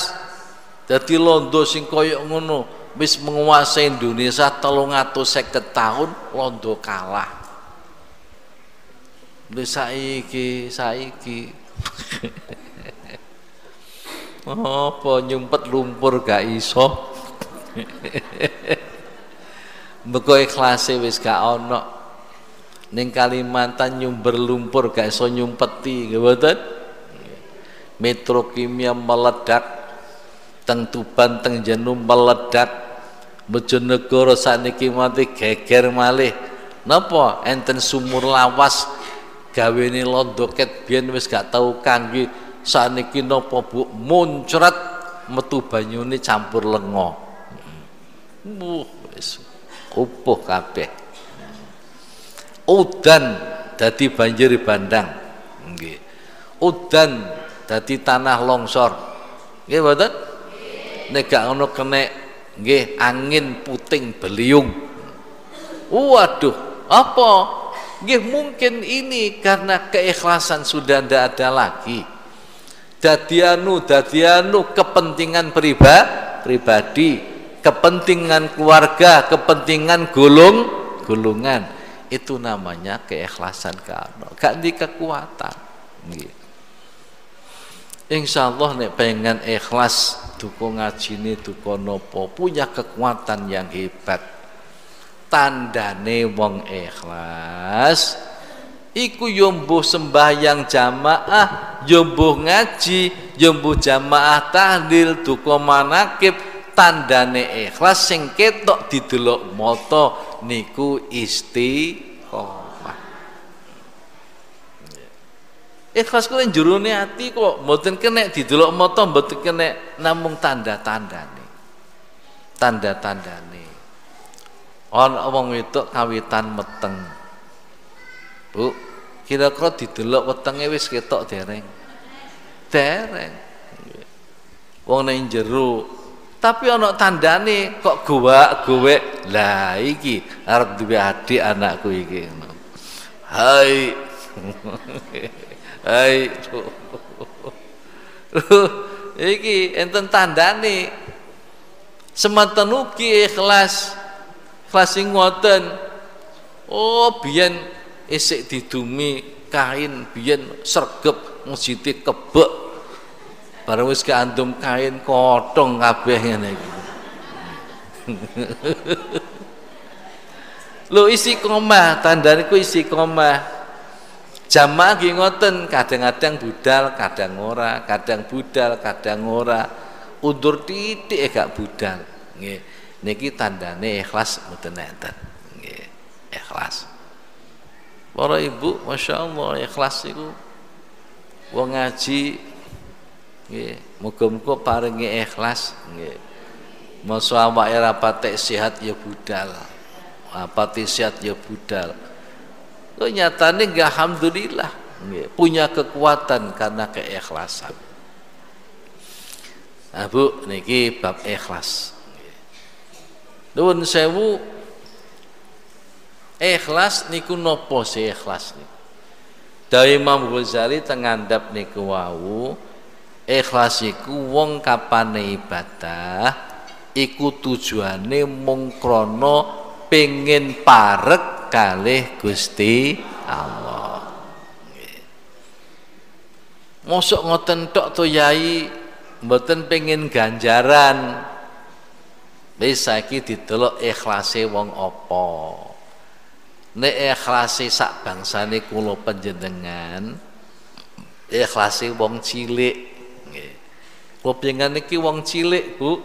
dadi londo sing kaya ngono wis menguasai Indonesia 350 tahun londo kalah. Wis saiki apa nyumpet lumpur gak iso. Mbeko ikhlase wis gak ana. Ning Kalimantan nyumber lumpur gak iso nyumpeti, nggih mboten? Metrokimia meledak, teng Tuban teng Jenum meledak. Bojonegoro saniki mati geger malih. Napa enten sumur lawas gawene londoket biyen wis gak tau kangge saniki napa Bu muncrat metu banyune campur lenga. Wis upuh kabeh. Udan dadi banjir bandang. Nggih. Udan dadi tanah longsor. Nggih mboten? Nek gak ngono kenek nggih angin puting beliung. Waduh, apa? Nggih mungkin ini karena keikhlasan sudah ndak ada lagi. Dadianu kepentingan pribadi, kepentingan keluarga, kepentingan golongan, itu namanya keikhlasan karena ganti kekuatan. Insyaallah nek pengen ikhlas dukung ngajine dukung napa punya kekuatan yang hebat. Tandane wong ikhlas iku yombo sembahyang jamaah, yombo ngaji, yombo jamaah tahlil, duka manakib, tandane ikhlas sing ketok didelok mata niku istiqomah. Ikhlas kuwi njurone ati kok, mboten kenek didelok mata, mboten kenek, namung tanda-tandane. Tanda-tandane. Ana wong wedok kawitan meteng. Bu, kira-kira didelok wetenge wis ketok dereng. Dereng. Wong nek jero, tapi ana tandane kok gowak-gowek. Lah iki arep duwe adik anakku iki. Hai. Hai. Iki enten tandane. Semanten ugi ikhlas. Ikhlas sing ngoten. Oh, biyen isik didumi kain biyen sergep ngejiti kebek bareng wis keandum kain kothong kabeh ngene iki. Lho istiqomah, tandane ku istiqomah. Jamaah nggih ngoten, kadang-kadang budal, kadang ora, kadang budal, kadang ora. Undur titik gak budal. Nggih. Niki tandane ikhlas mboten enten. Nggih. Ikhlas. Para ibu, masya Allah, ikhlas itu wong ngaji, nggih, muga-muga paringi ikhlas, nggih. Mosok awake ra patek sehat ya budal, patek sehat ya budal. Kok nyatane nggih alhamdulillah, nggih, punya kekuatan karena keikhlasan. Nah, Bu, niki bab ikhlas. Nuwun sewu. Ikhlas niku nopo sih ikhlas niku. Dari Imam Ghazali tengandap niku wau, ikhlas iku wong kapane ibadah, iku tujuane mung krana pengen parek kalih Gusti Allah. Mosok ngoten tok to yai, mboten pengin ganjaran. Wis saiki didelok ikhlase wong apa. Nek ikhlase sak bangsane kula panjenengan, ikhlase wong cilik nggih. Kula pengen iki wong cilik, Bu.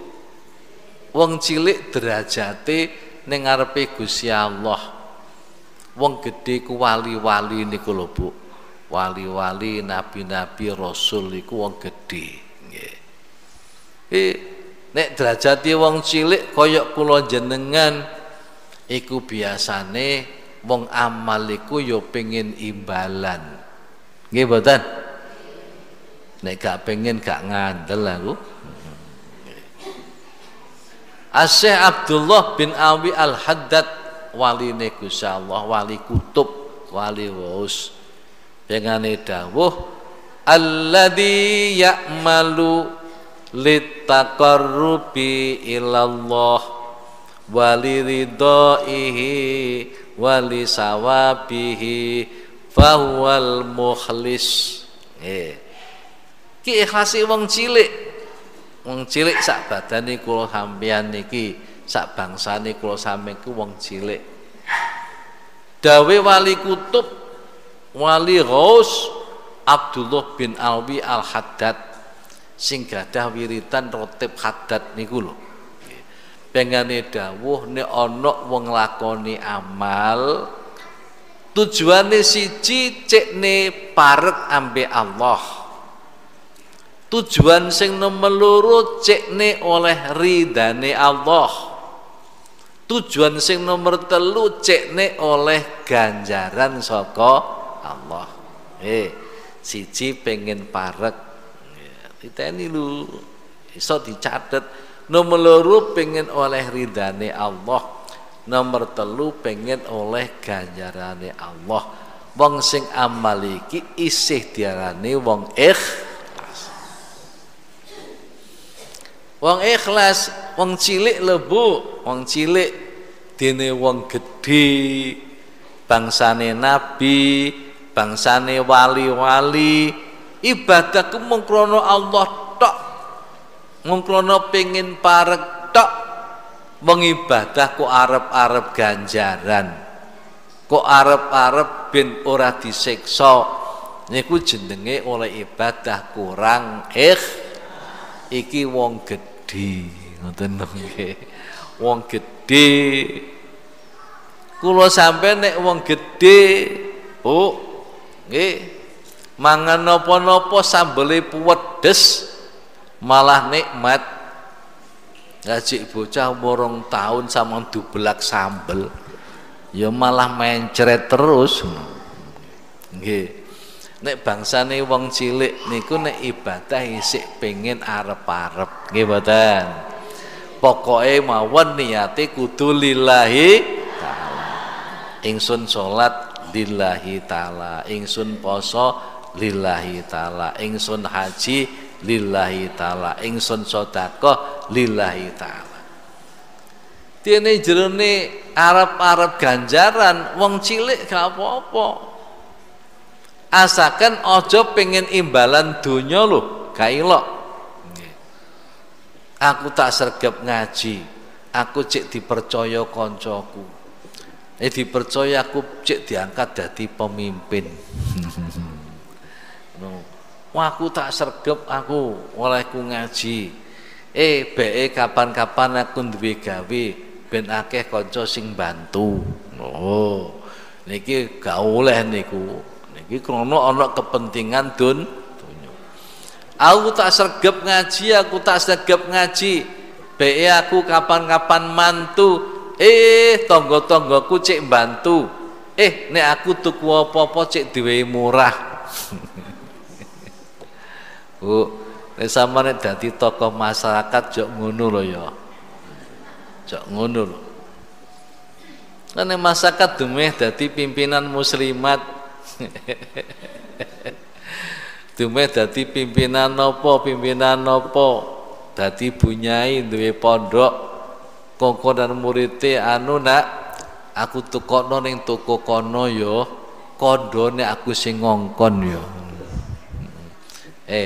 Wong cilik derajate ning ngarepe Gusti Allah. Wong gedhe ku wali-wali niku lho, Bu. Wali-wali, nabi-nabi, rasul iku wong gedhe nggih. Nek derajati wong cilik koyok kula jenengan iku biasane wong amal iku yo pengin imbalan. Nggih mboten? Nek gak pengin gak ngandel aku. Asy-Syaikh Abdullah bin Awi Al-Haddad waline Gusti Allah, wali kutub, wali waus. Pengane dawuh alladzi ya'malu litaqarrubi ilallah waliridaihi walisawabihi fahuwal mukhlis. Ki ikhlasi wong cilik, wong cilik sak badane kula sampeyan niki, sak bangsane kula sampeyan ku wong cilik. Dawe wali kutub, wali ghaus Abdullah bin Alwi Al-Haddad sing gadah wiritan rotib hadat niku lho. Pengane dawuh nek ana wong lakoni amal tujuane siji cikne parek ambe Allah. Tujuan sing nomor loro cikne oleh ridane Allah. Tujuan sing nomor telu cikne oleh ganjaran saka Allah. Siji pengen parek diteni lu iso dicatet, nomor loro pengen oleh ridane Allah, nomor telu pengen oleh ganjarane Allah. Wong sing amal iki isih diarani wong ikhlas. Wong ikhlas, wong cilik lebu, wong cilik dene wong gedhe, bangsane nabi, bangsane wali-wali. Ibadahku mung krana Allah tok, mung krana pengin parek tok. Mengibadahku arep-arep ganjaran, kok arep-arep ben ora disiksa, niku jenenge oleh ibadah kurang ikhlas. Iki wong gedhe ngoten nggih, wong gedhe. Kula sampeyan nek wong gedhe, Bu nggih, mangan nopo-nopo sambele pedes malah nikmat. Ajik bocah umur 2 tahun sama dublak sambel ya malah mencret terus nggih. Nek bangsane wong cilik niku nek ibadah isik pengen arep-arep nggih mboten, pokoke mawon niate kudu lillahi taala. Ingsun salat lillahi taala, ingsun poso lillahi ta'ala, ingsun haji lillahi ta'ala, ingsun sedekah lillahi ta'ala. Dene jerone arep-arep ganjaran wong cilik gak apa-apa, asakan aja pengen imbalan donya lho, gak elok. Aku tak sergap ngaji, aku cek dipercaya kancaku, dipercaya aku cek diangkat dadi pemimpin. Wah, aku tak sergep aku olehku ngaji. Bae kapan-kapan aku duwe gawe ben akeh kanca sing bantu. Oh, niki gak oleh niku. Niki krana ana kepentingan dunya. Aku tak sergep ngaji, aku tak sergep ngaji. Bae aku kapan-kapan mantu. Tangga-tanggaku cek bantu. Nek aku tuku apa-apa cek duwe murah. Bu, sampeyan dadi tokoh masyarakat jok ngono lho ya. Jok ngono lho. Lan masyarakat dumeh dadi pimpinan muslimat. Dumeh dadi pimpinan napa, dadi bunyai duwe pondok. Kongkon dan murid anu nak, aku tukokno ning toko kono ya. kodone aku sing ngongkon ya.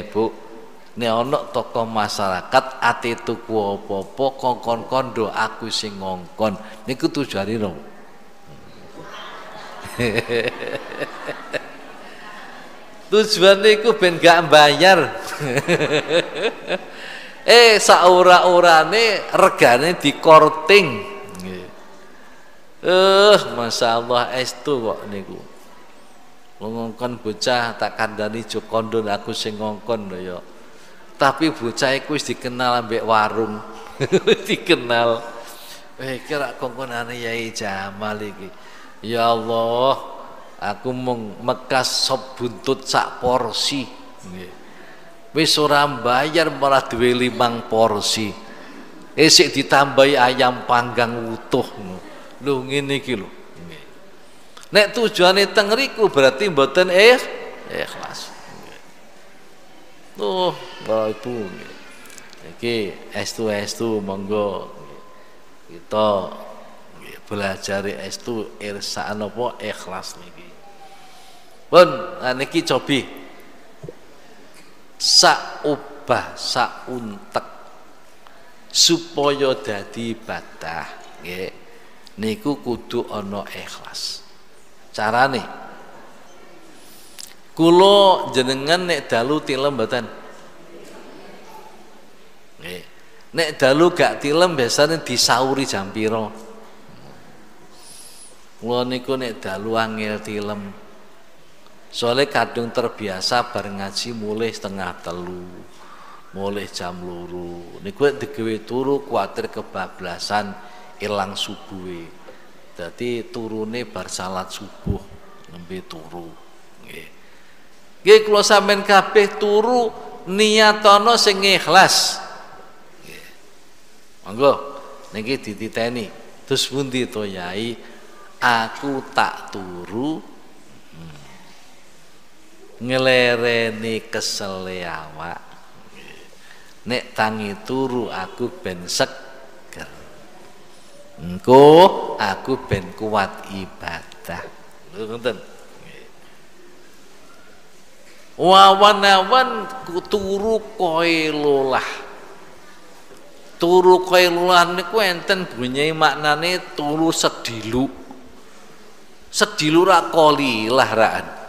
Bu, nek ana tokoh masyarakat ati tuku apa-apa kongkon kondo aku sing ngongkon niku tujuane lho. Tujuane iku ben gak mbayar. Saura-urane regane dikorting. Masyaallah estu kok niku. Ngongkon bocah tak kandhani jokondon aku sing ngongkon lho ya. Tapi bocah iku wis dikenal ambek warung. Dikenal. Iki rak kongkonane Yai Jamal iki. Ya Allah, aku mekas sop buntut sak porsi. Nggih. Wis ora mbayar malah duwe 5 porsi. Esik ditambahi ayam panggang utuh. Lho ngene iki lho. Nggih. Nek tujuane teng riku berarti mboten ikhlas. Tuh, itu. Iki estu-estu monggo kita belajar estu irsaan apa ikhlas niki. Pun niki cobi saubah sauntek supaya dadi ibadah nggih niku kudu ana ikhlas. Carane kula jenengan nek dalu tilem mboten nggih, nek dalu gak tilem biasane disauri jam pira. Kula niku nek dalu angel tilem soalnya kadung terbiasa bar ngaji mulai 2:30, mulai 2:00. Niku digawe turu kuatir kebablasan ilang subuhe. Dadi turune bar salat subuh nembe turu. Nggih. Nggih kula sampean kabeh turu niatana sing ikhlas. Nggih. Monggo niki dititeni. Terus pundi to Yai? Aku tak turu ngelereni kesele awak, nek tangi turu aku ben seger, engko aku ben kuat ibadah. Wawan-wawan turu koe lulah, turu koe lulah niku enten bunyi maknane turu sedilu, sedilu rakoli lahraan.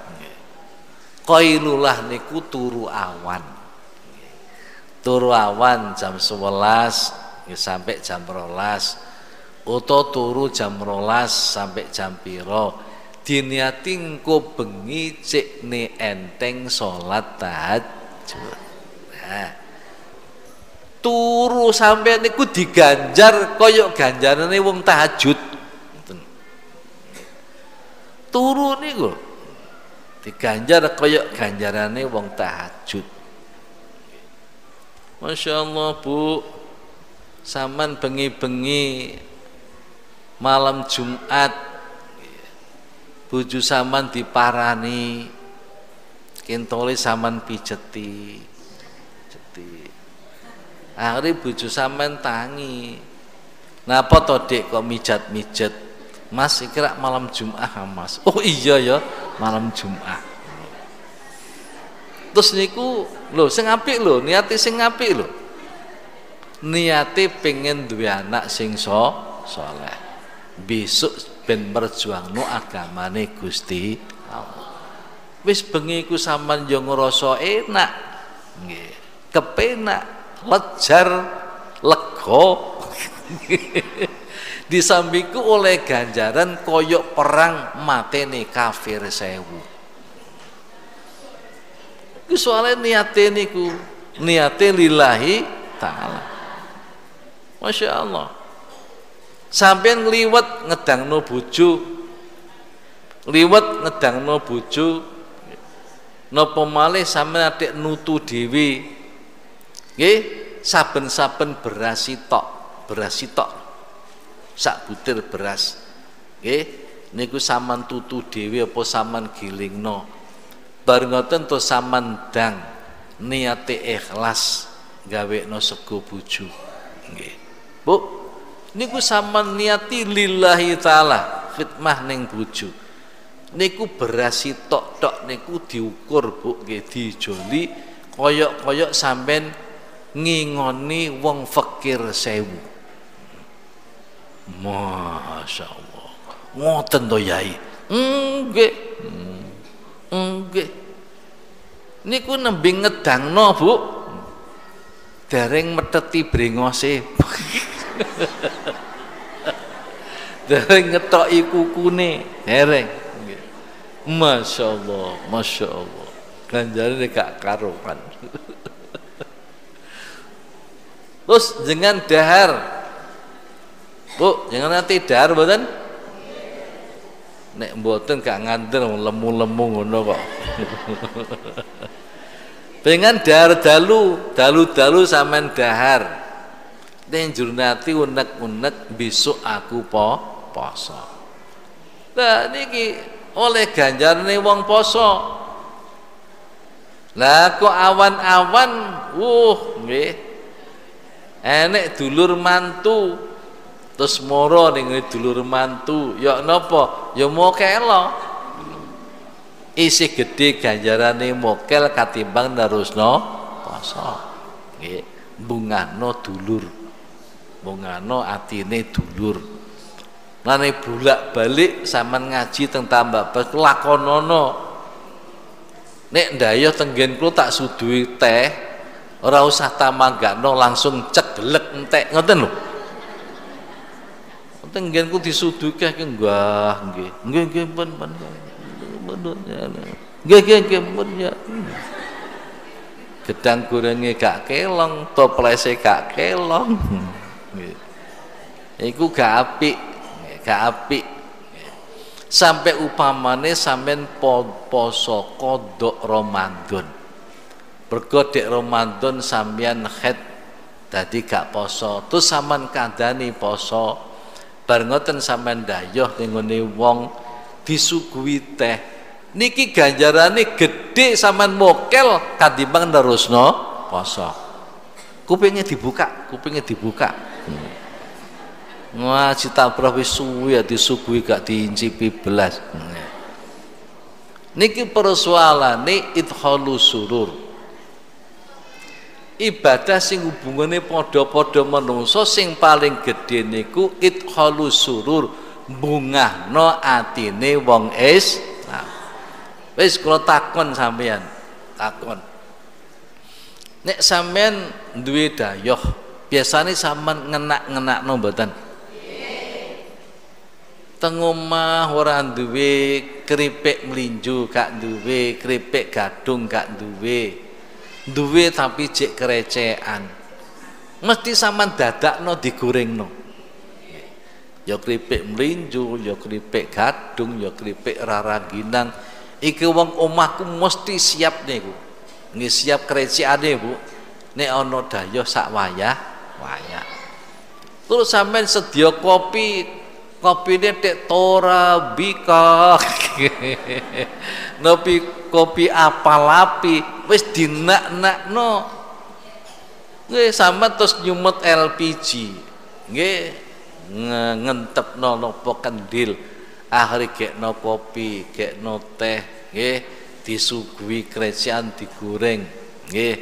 Qailulah niku turu awan. Turu awan jam 11 sampai jam 12. Uto turu jam 12 sampai jam piro. Diniati engko bengi cikne enteng salat tahajud. Nah. Turu sampai niku diganjar koyok ganjarane wong tahajud. Turu niku diganjar koyok ganjarane wong tahajud. Masya Allah Bu, saman bengi-bengi malam Jumat bojo saman diparani kintole saman pijeti jeti. Akhire bojo saman tangi, napa to Dik kok mijat-mijet? Mas iki rak malam Jumat Mas. Oh iya ya malam Jumat. Terus niku lho sing apik lho, niate sing apik lho. Niate pengen duwe anak sing saleh. Besok ben merjuangno agamane Gusti Allah. Wis bengi iku sampean yo ngrasa enak. Nggih. Kepenak, lejar, lega. Di sampingku oleh ganjaran koyok perang matene kafir 1000. Iku soalnya niate niku, niate lillahi ta'ala. Masya Allah. Sampeyan liwat ngedangno bojo, liwat ngedangno bojo, napa malih sampeyan atik nutu dhewe. Nggih, saben-saben beras sitok, beras sitok. Sak butir beras, nggih, niku saman tutu dhewe apa saman gilingno, bar ngoten to saman dang, niate ikhlas, gawekno sego bojo, nggih, Bu, niku saman niati lillahi ta'ala, khidmah ning bojo, niku beras tok-tok niku diukur Bu nggih dijoli koyok-koyok sampean ngingoni wong fakir 1000. Masya Allah, ngoten to Yai. Nggih. Nggih. Niku nembe ngedangno Bu. Dereng meteti brengose. Dereng ngetoki kukune, dereng. Masya Allah, Masya Allah. Ganjarane gak karuan. Terus dengan dahar Bu, jangan nanti dar mboten. Nek mboten gak nganter lemu-lemu ngono kok. Pengen dar dalu, dalu-dalu sampean dahar. Tenjur nanti unek-unek besok aku poso. Lah niki oleh ganjarane wong poso. Lah kok awan-awan nggih. Enek dulur mantu. Terus moro ning dulur mantu, ya napa? Ya mokelo. Isih gedhe ganjarane mokel katimbang nerusno poso. Nggih, bungano dulur. Bungano atine dulur. Nane bolak-balik sampean ngaji teng tambak lakonono. Nek ndayo tenggenku tak suduhi teh, ora usah tamanggano langsung ceglek entek ngoten lho. Tenggenku disudukah ke enggak, nggih pun gedang gorenge gak kelong, toplese gak kelong, iku gak apik, sampai upamane sampean poso kodok Ramadan, bergodek Ramadan sampean head, tadi gak poso, terus sampean kandhani poso. Bar ngoten sampean ndayuh ning ngene wong disuguhi teh. Niki ganjarane gedhe sampean mokel katimbang nerusno poso. Kupinge dibuka. Wah, citabrah wis suwi ya disuguhi gak diincipi belas. Niki persoalane idholu surur. Ibadah sing hubungane padha-padha manungsa sing paling gedhe niku idkhalu surur, bungahno atine wong Islam. Wis kula takon sampean, nek sampean duwe dayuh, biasane sampean ngenak-ngenakno mboten? Teng omah ora duwe keripik mlinjo, gak duwe keripik gadung, gak duwe. Duwe tapi jek kerecean, mesti sampean dadakno digorengno. Ya keripik mlinjo, ya keripik gadung, ya keripik raraginang. Iki wong omahku mesti siap niku. Nggih siap kereceane Bu. Nek ana dayuh sak wayah. Terus sampean sedia kopi, kopine tek tora bika. Kopi apalapi wis dinak-nakno. Nggih sampean terus nyumet LPG. Nggih ngentepno napa kendil. Akhire gekno kopi, gekno teh, nggih disuguhi krecian digoreng. Nggih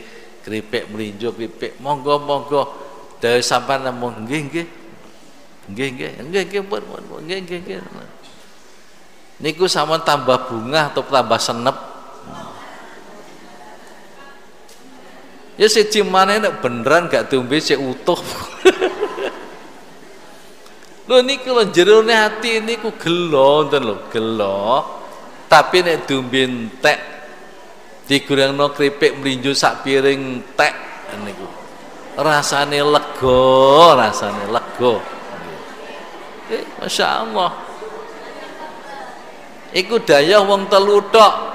keripik mlinjo, keripik monggo. Dhewe sampean nemu nggih. Nggih. Niku sampean tambah bunga atau tambah senep. Ya siji maneh nek beneran gak diombe sik utuh. Lho niku lho jero ne ati niku gelo nten lho, gelo. Tapi nek diombe entek digorengno kripik mlinjo sak piring tek niku. Rasane lega, Masyaallah. Iku dayuh wong telu tok.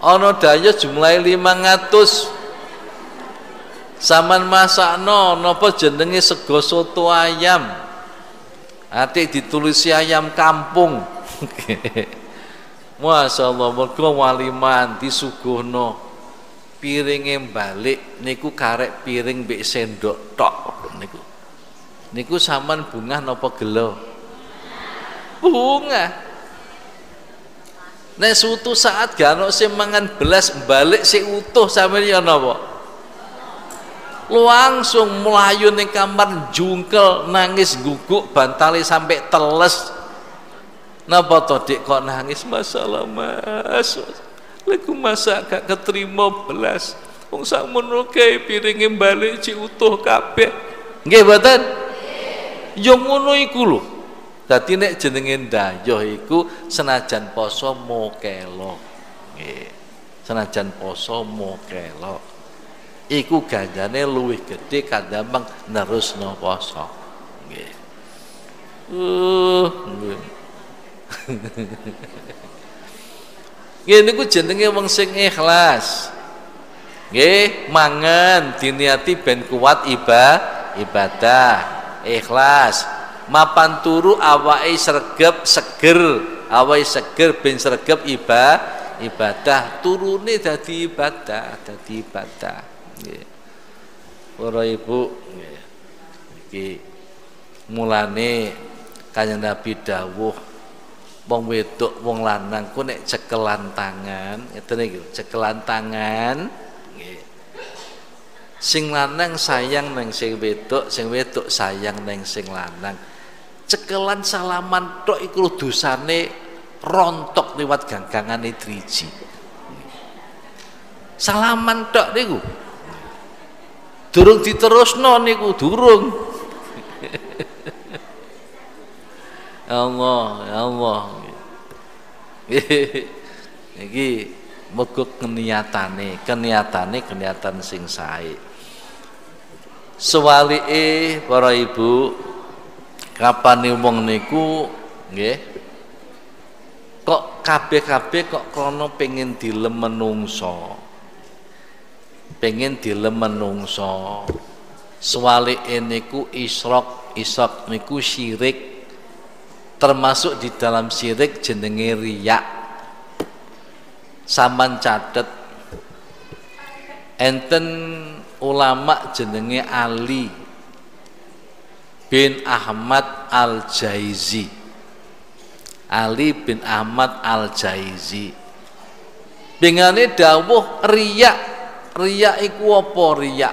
Ana dayuh jumlahe 500. Saman masakno napa jenenge sego soto ayam. Ati ditulisi ayam kampung. Masyaallah mergo waliman disuguhno. Piringe balik niku karek piring mbek sendok tok niku. Niku saman bungah napa gelo? Bungah. Nek suatu saat gak ono sing mangan belas balik sing utuh sampeyan napa? Langsung mlayu ning kamar jungkel nangis guguk bantale sampai teles. Napa to Dik kok nangis? Masalah Mas. Lek masak gak keterima belas. Wong sak menawa piringe balik sing utuh kabeh. Nggih mboten? Yo ngono iku lho. Dadi nek jenenge ndayuh iku senajan poso mokelo. Nggih. Senajan poso mokelo. Iku ganjane luwih gedhe kadang nerusno poso. Nggih. Nggih. Nggih niku jenenge wong sing ikhlas. Nggih, mangan diniati ben kuat ibadah, ikhlas. Mapan turu awake sregep seger, awake seger ben sregep ibadah, turune dadi ibadah, dadi ibadah. Nggih. Para ibu nggih. Iki mulane Kanjeng Nabi dawuh wong wedok wong lanang ku nek cekelan tangan, ngeten iki, cekelan tangan nggih. Sing lanang sayang nang sing wedok sayang nang sing lanang. Cekelan salaman tok iku dosane rontok liwat ganggangane driji. Salaman tok niku. Durung diterusno niku durung. Allah, ya Allah. Iki mergo keniatane sing sae. Suwalike para ibu, kapane wong niku nggih kok kabeh-kabeh kok krana pengin dilem menungso. Pengin dilem menungso. Suwalike niku isrok niku syirik. Termasuk di dalam syirik jenenge riya. Saman catet enten ulama jenenge Ali bin Ahmad Al-Jaizi. Ali bin Ahmad Al-Jaizi bingane dawuh riya iku apa? Riya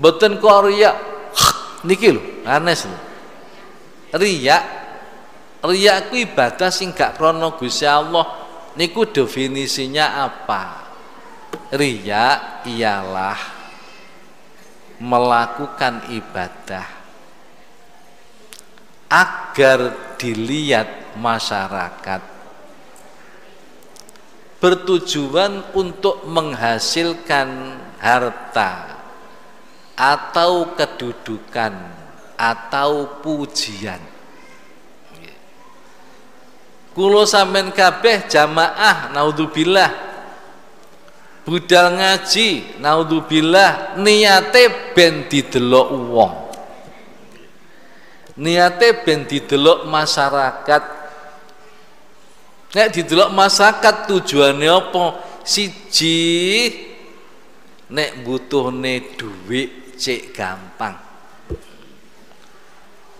mboten kok riya niki lho anes lho. Riya ku ibadah sing gak krana Gusti Allah. Niku definisinya apa? Riya ialah melakukan ibadah agar dilihat masyarakat, bertujuan untuk menghasilkan harta atau kedudukan atau pujian. Kulo sampean kabeh jamaah naudzubillah, budal ngaji naudzubillah, niate ben didelok wong, niate ben didelok masyarakat. Nek didelok masyarakat tujuane apa? Siji, nek butuhne dhuwit cek gampang.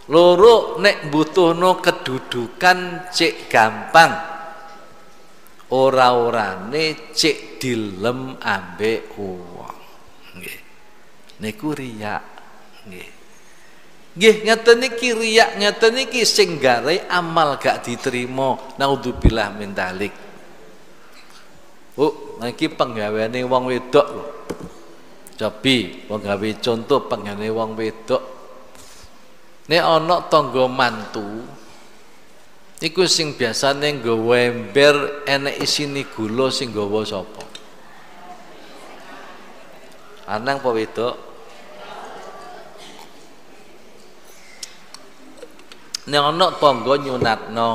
Loro, nek butuhno kedudukan cek gampang. Ora-orane cek dilem ambek wong. Nggih. Niku riya. Nggih. Nggih ngaten iki riya, ngaten iki sing gawe amal gak diterima. Naudzubillah min dzalik. Oh, iki penggaweane wong wedok lho. Cobi wong gawe contoh penggaweane wong wedok. Nek ana tangga mantu iku sing biasane nggawa ember enek isine gula sing nggawa sapa? Anang apa wedok? Nek ana tangga nyunatno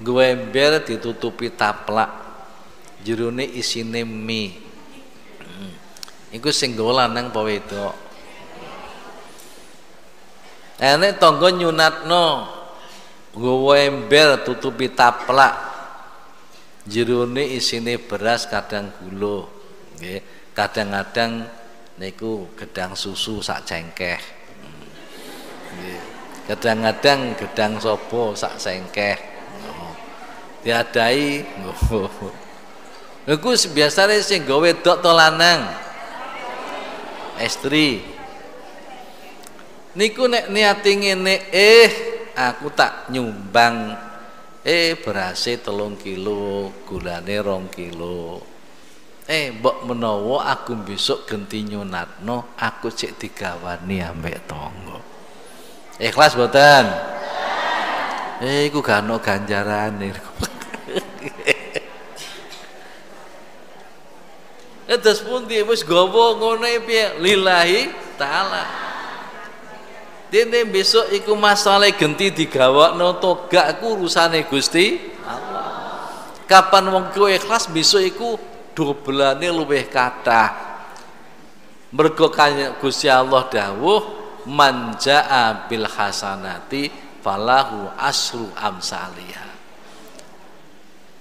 nggawa ember ditutupi taplak jerone isine mie. Iku sing nggawa lanang apa wedok? Enek tangga nyunatno nggawa ember tutupi taplak jerone isine beras kadang gula nggih, kadang-kadang niku gedang susu sak cengkeh nggih, kadang-kadang gedang sobo sak cengkeh. diadai. Niku biasane sing gawe wedok to lanang. Estri. Niku nek niati ngene, aku tak nyumbang berase 3 kilo, gulane 2 kilo. Mbok menawa aku besok genti nyunatno, aku cek digawani ambek tangga. Ikhlas mboten? Iku gak ono ganjarane. Terus pundi wis gawa ngono piye? Lillahi taala. Dene besok iku masalah genti digawakno to gak ku urusane Gusti Allah. Kapan wong ku ikhlas besok iku dobelane luwih kathah. Mergo Gusti Allah dawuh manjaa bil hasanati falahu asru amsaliyah.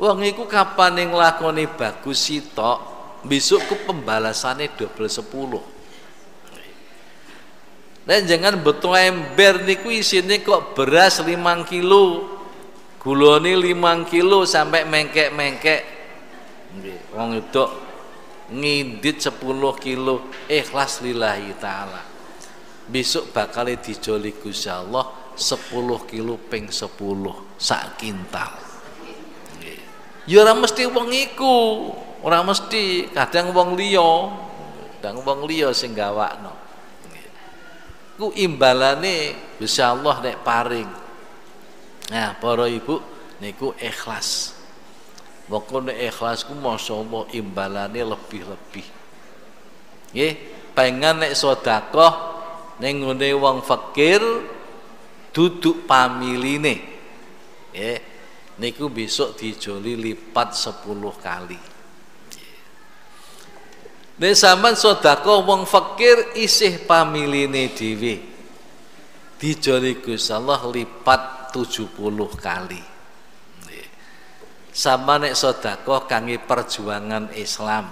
Wong iku kapane nglakoni bagus sitok, besok ku pembalasannya 10 kali 10. Dan jangan betul ember niku isine kok beras 5 kilo, gulone 5 kilo sampai mengkek-mengkek. Wong itu ngindit 10 kilo, ikhlas lillahi taala. Besok bakal dijoli Gusti Allah 10 kilo ping 10 sak kintal. Ya ora mesti wong iku. Orang mesti, kadang wong liya sing gawakno. Ku imbalane insyaallah nek paring. Nah, para ibu niku ikhlas. Moko nek ikhlas ku masyaallah imbalane lebih-lebih. Nggih, pengen nek sedekah ning ngene wong fakir duduk pamiline. Nggih, niku besok dijoli lipat 10 kali. Nek sampean sedekah wong fakir isih pamiline dhewe, dijoli Gusti Allah lipat 70 kali. Sama nek sedekah kangge perjuangan Islam,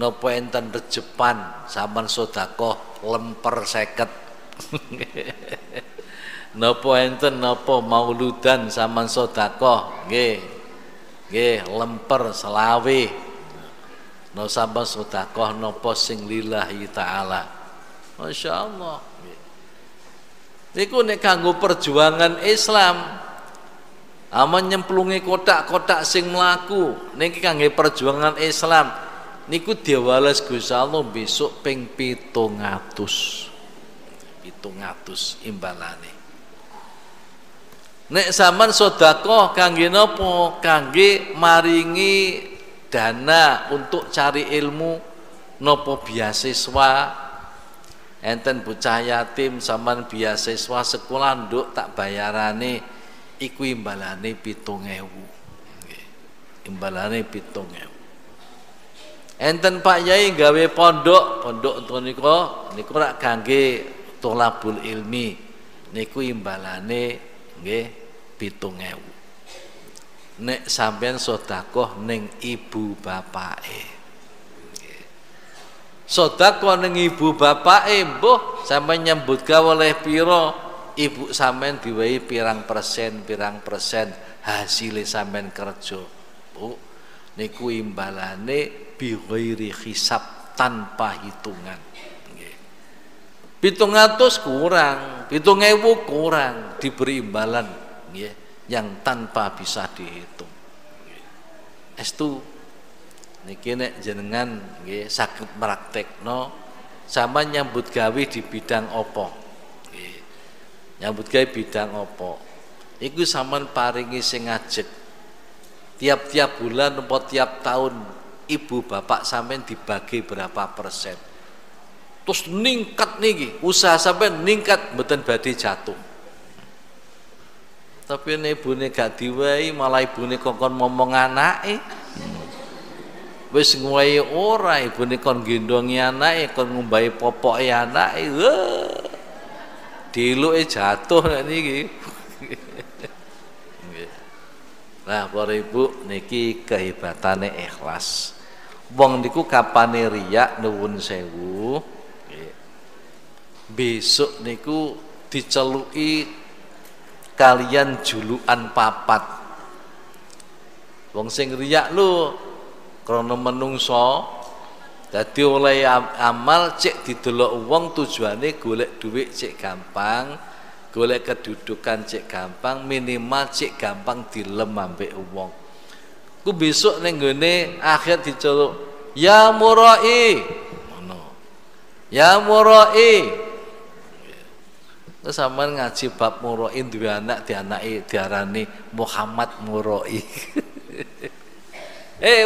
nopo enten rejepan sampean sedekah lemper 50. Nopo enten nopo mauludan sampean sedekah nggih lemper 20. No sampun sedekah napa sing lillahi taala. Masyaallah. Niku nek kanggo perjuangan Islam, aman nyemplungi kotak-kotak sing mlaku niki kangge perjuangan Islam. Niku diwales Gusti Allah besok ping 700. 700 imbalane. Nek sampean sedekah kangge napa? Kangge maringi dana untuk cari ilmu, nopo beasiswa, enten bocah yatim saman beasiswa sekolah nduk tak bayarane, iku imbalane 7.000, imbalane 7.000. Enten Pak Yai gawe pondok untuk niku rak kangge tolabul ilmi, niku imbalane nggih 7.000. Nek sampean sedekah ning ibu bapake, sedekah ning ibu bapake mbuh sampean nyambut gawe oleh pira, ibu sampean diwehi pirang persen hasil sampean kerja. Bu, niku imbalane bi ghairi hisab, tanpa hitungan. 700 kurang, 7.000 kurang, diberi imbalan nggih yang tanpa bisa dihitung. Estu niki nek jenengan nggih saged praktekno sama nyambut gawe di bidang apa. Nggih. Nyambut gawe bidang apa? Iku sampean paringi sing ajeg. Tiap-tiap bulan apa tiap tahun ibu bapak sampean dibagi berapa persen. Terus ningkat niki, usaha sampean ningkat mboten badhe jatuh. Tapi ini ibune gak diwai, malah ibune kokon ngomong anake. Wis nguwahi ora, ibune kon gendongi anake, kon ngombahi popoke anake. Diluke jatuh nek niki. Nah, para ibu niki kehebatane ikhlas. Wong niku kapane riya, nuwun sewu. Besok niku diceluki kalian julukan papat, Wong sing riak lu krana menungso, dadi oleh amal cek didelok wong tujuane golek dhuwit cek gampang, golek kedudukan cek gampang, minimal cek gampang dilem ambek wong. Ku besok ning gone akhir diceluk, "Ya murai." Ngono. "Ya murai." Terus sampean ngaji bab murai duwe anak dianake diarani Muhammad Murai.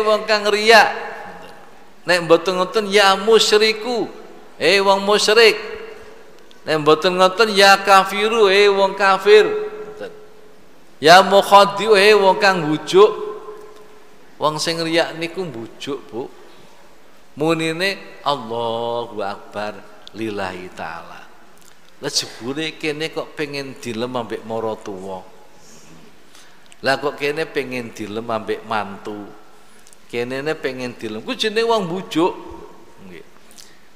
Wong kang riya. Nek mboten ngoten ya musyriku. Wong musyrik. Nek mboten ngoten ya kafiru, wong kafir. Ya mukhadiu, wong kang bujuk. Wong sing riya niku bujuk, Bu. Munine Allahu Akbar lillahi ta'ala. Lah jebule kene kok pengen dilem ambek mara tuwa. Lah kok kene pengen dilem ambek mantu. Kenene pengen dilem. Ku jenenge wong bujuk. Nggih.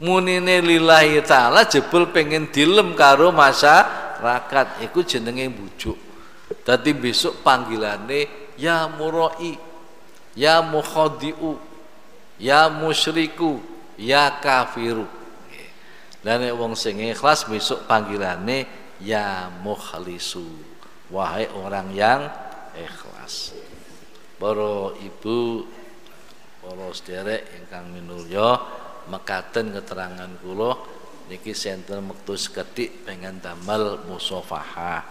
Munine lillahi ta'ala jebul pengen dilem karo masyarakat. Iku jenenge bujuk. Dadi besok panggilane ya murai, ya mukhadiu, ya musyriku, ya kafiru. Dan wong sing ikhlas besok panggilannya ya mukhlisu, wahai orang yang ikhlas. Para ibu, para sederek ingkang minulya, mekaten keterangan kula niki senten wektu sekedhik pengen damel musafahah.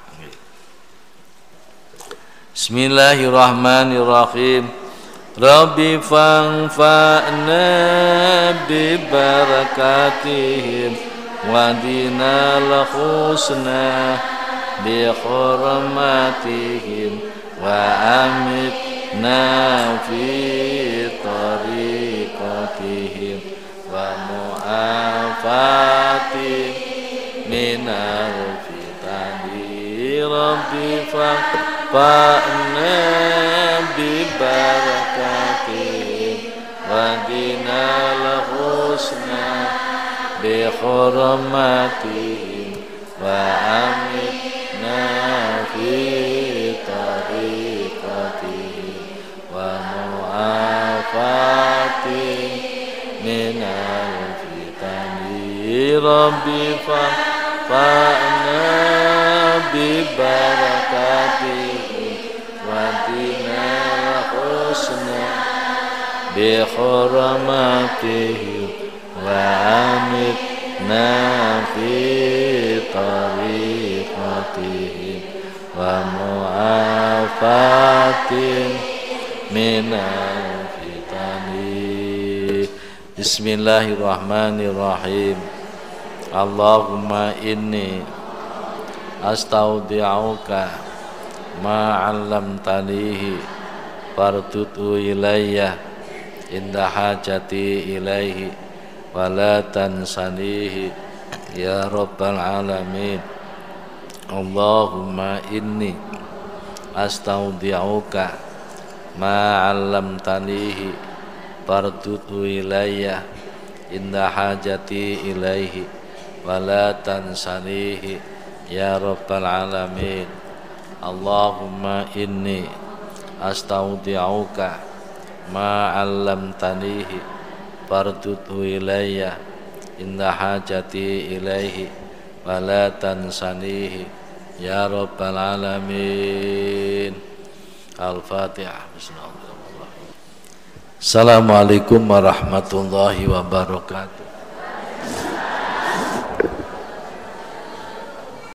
Bismillahirrahmanirrahim. Rabbi fa'na bi barakatihim wa dinal husna bi hurmatihim wa amitna fi tariqatihim wa mu'afati minal fitani rabbi fa'na bi barakatihim wa dinal husna bi hurmatihim wa amitna fi tariqatihim wa mu'afatin minal fitani rabbi fa'na bi barakatihim wa dinal husna bi hurmatihim wa amitna fi tariqatihim wa mu'afatin minal fitani. Bismillahirrahmanirrahim. Allahumma inni astaudi'uka ma'allamtanihi fardutu ilayya inda hajati ilaihi wala tansanihi ya rabbal alamin. Allahumma inni astaudi'uka ma 'allamtanihi fardutu ilayya inda hajati ilaihi wala tansanihi ya rabbal alamin. Allahumma inni astaudi'uka ma'allamtanihi fardutu ilayya inda hajati ilaihi wala tansanihi ya rabbal alamin. Al-Fatihah. Bismillahirrahmanirrahim. Assalamualaikum warahmatullahi wabarakatuh.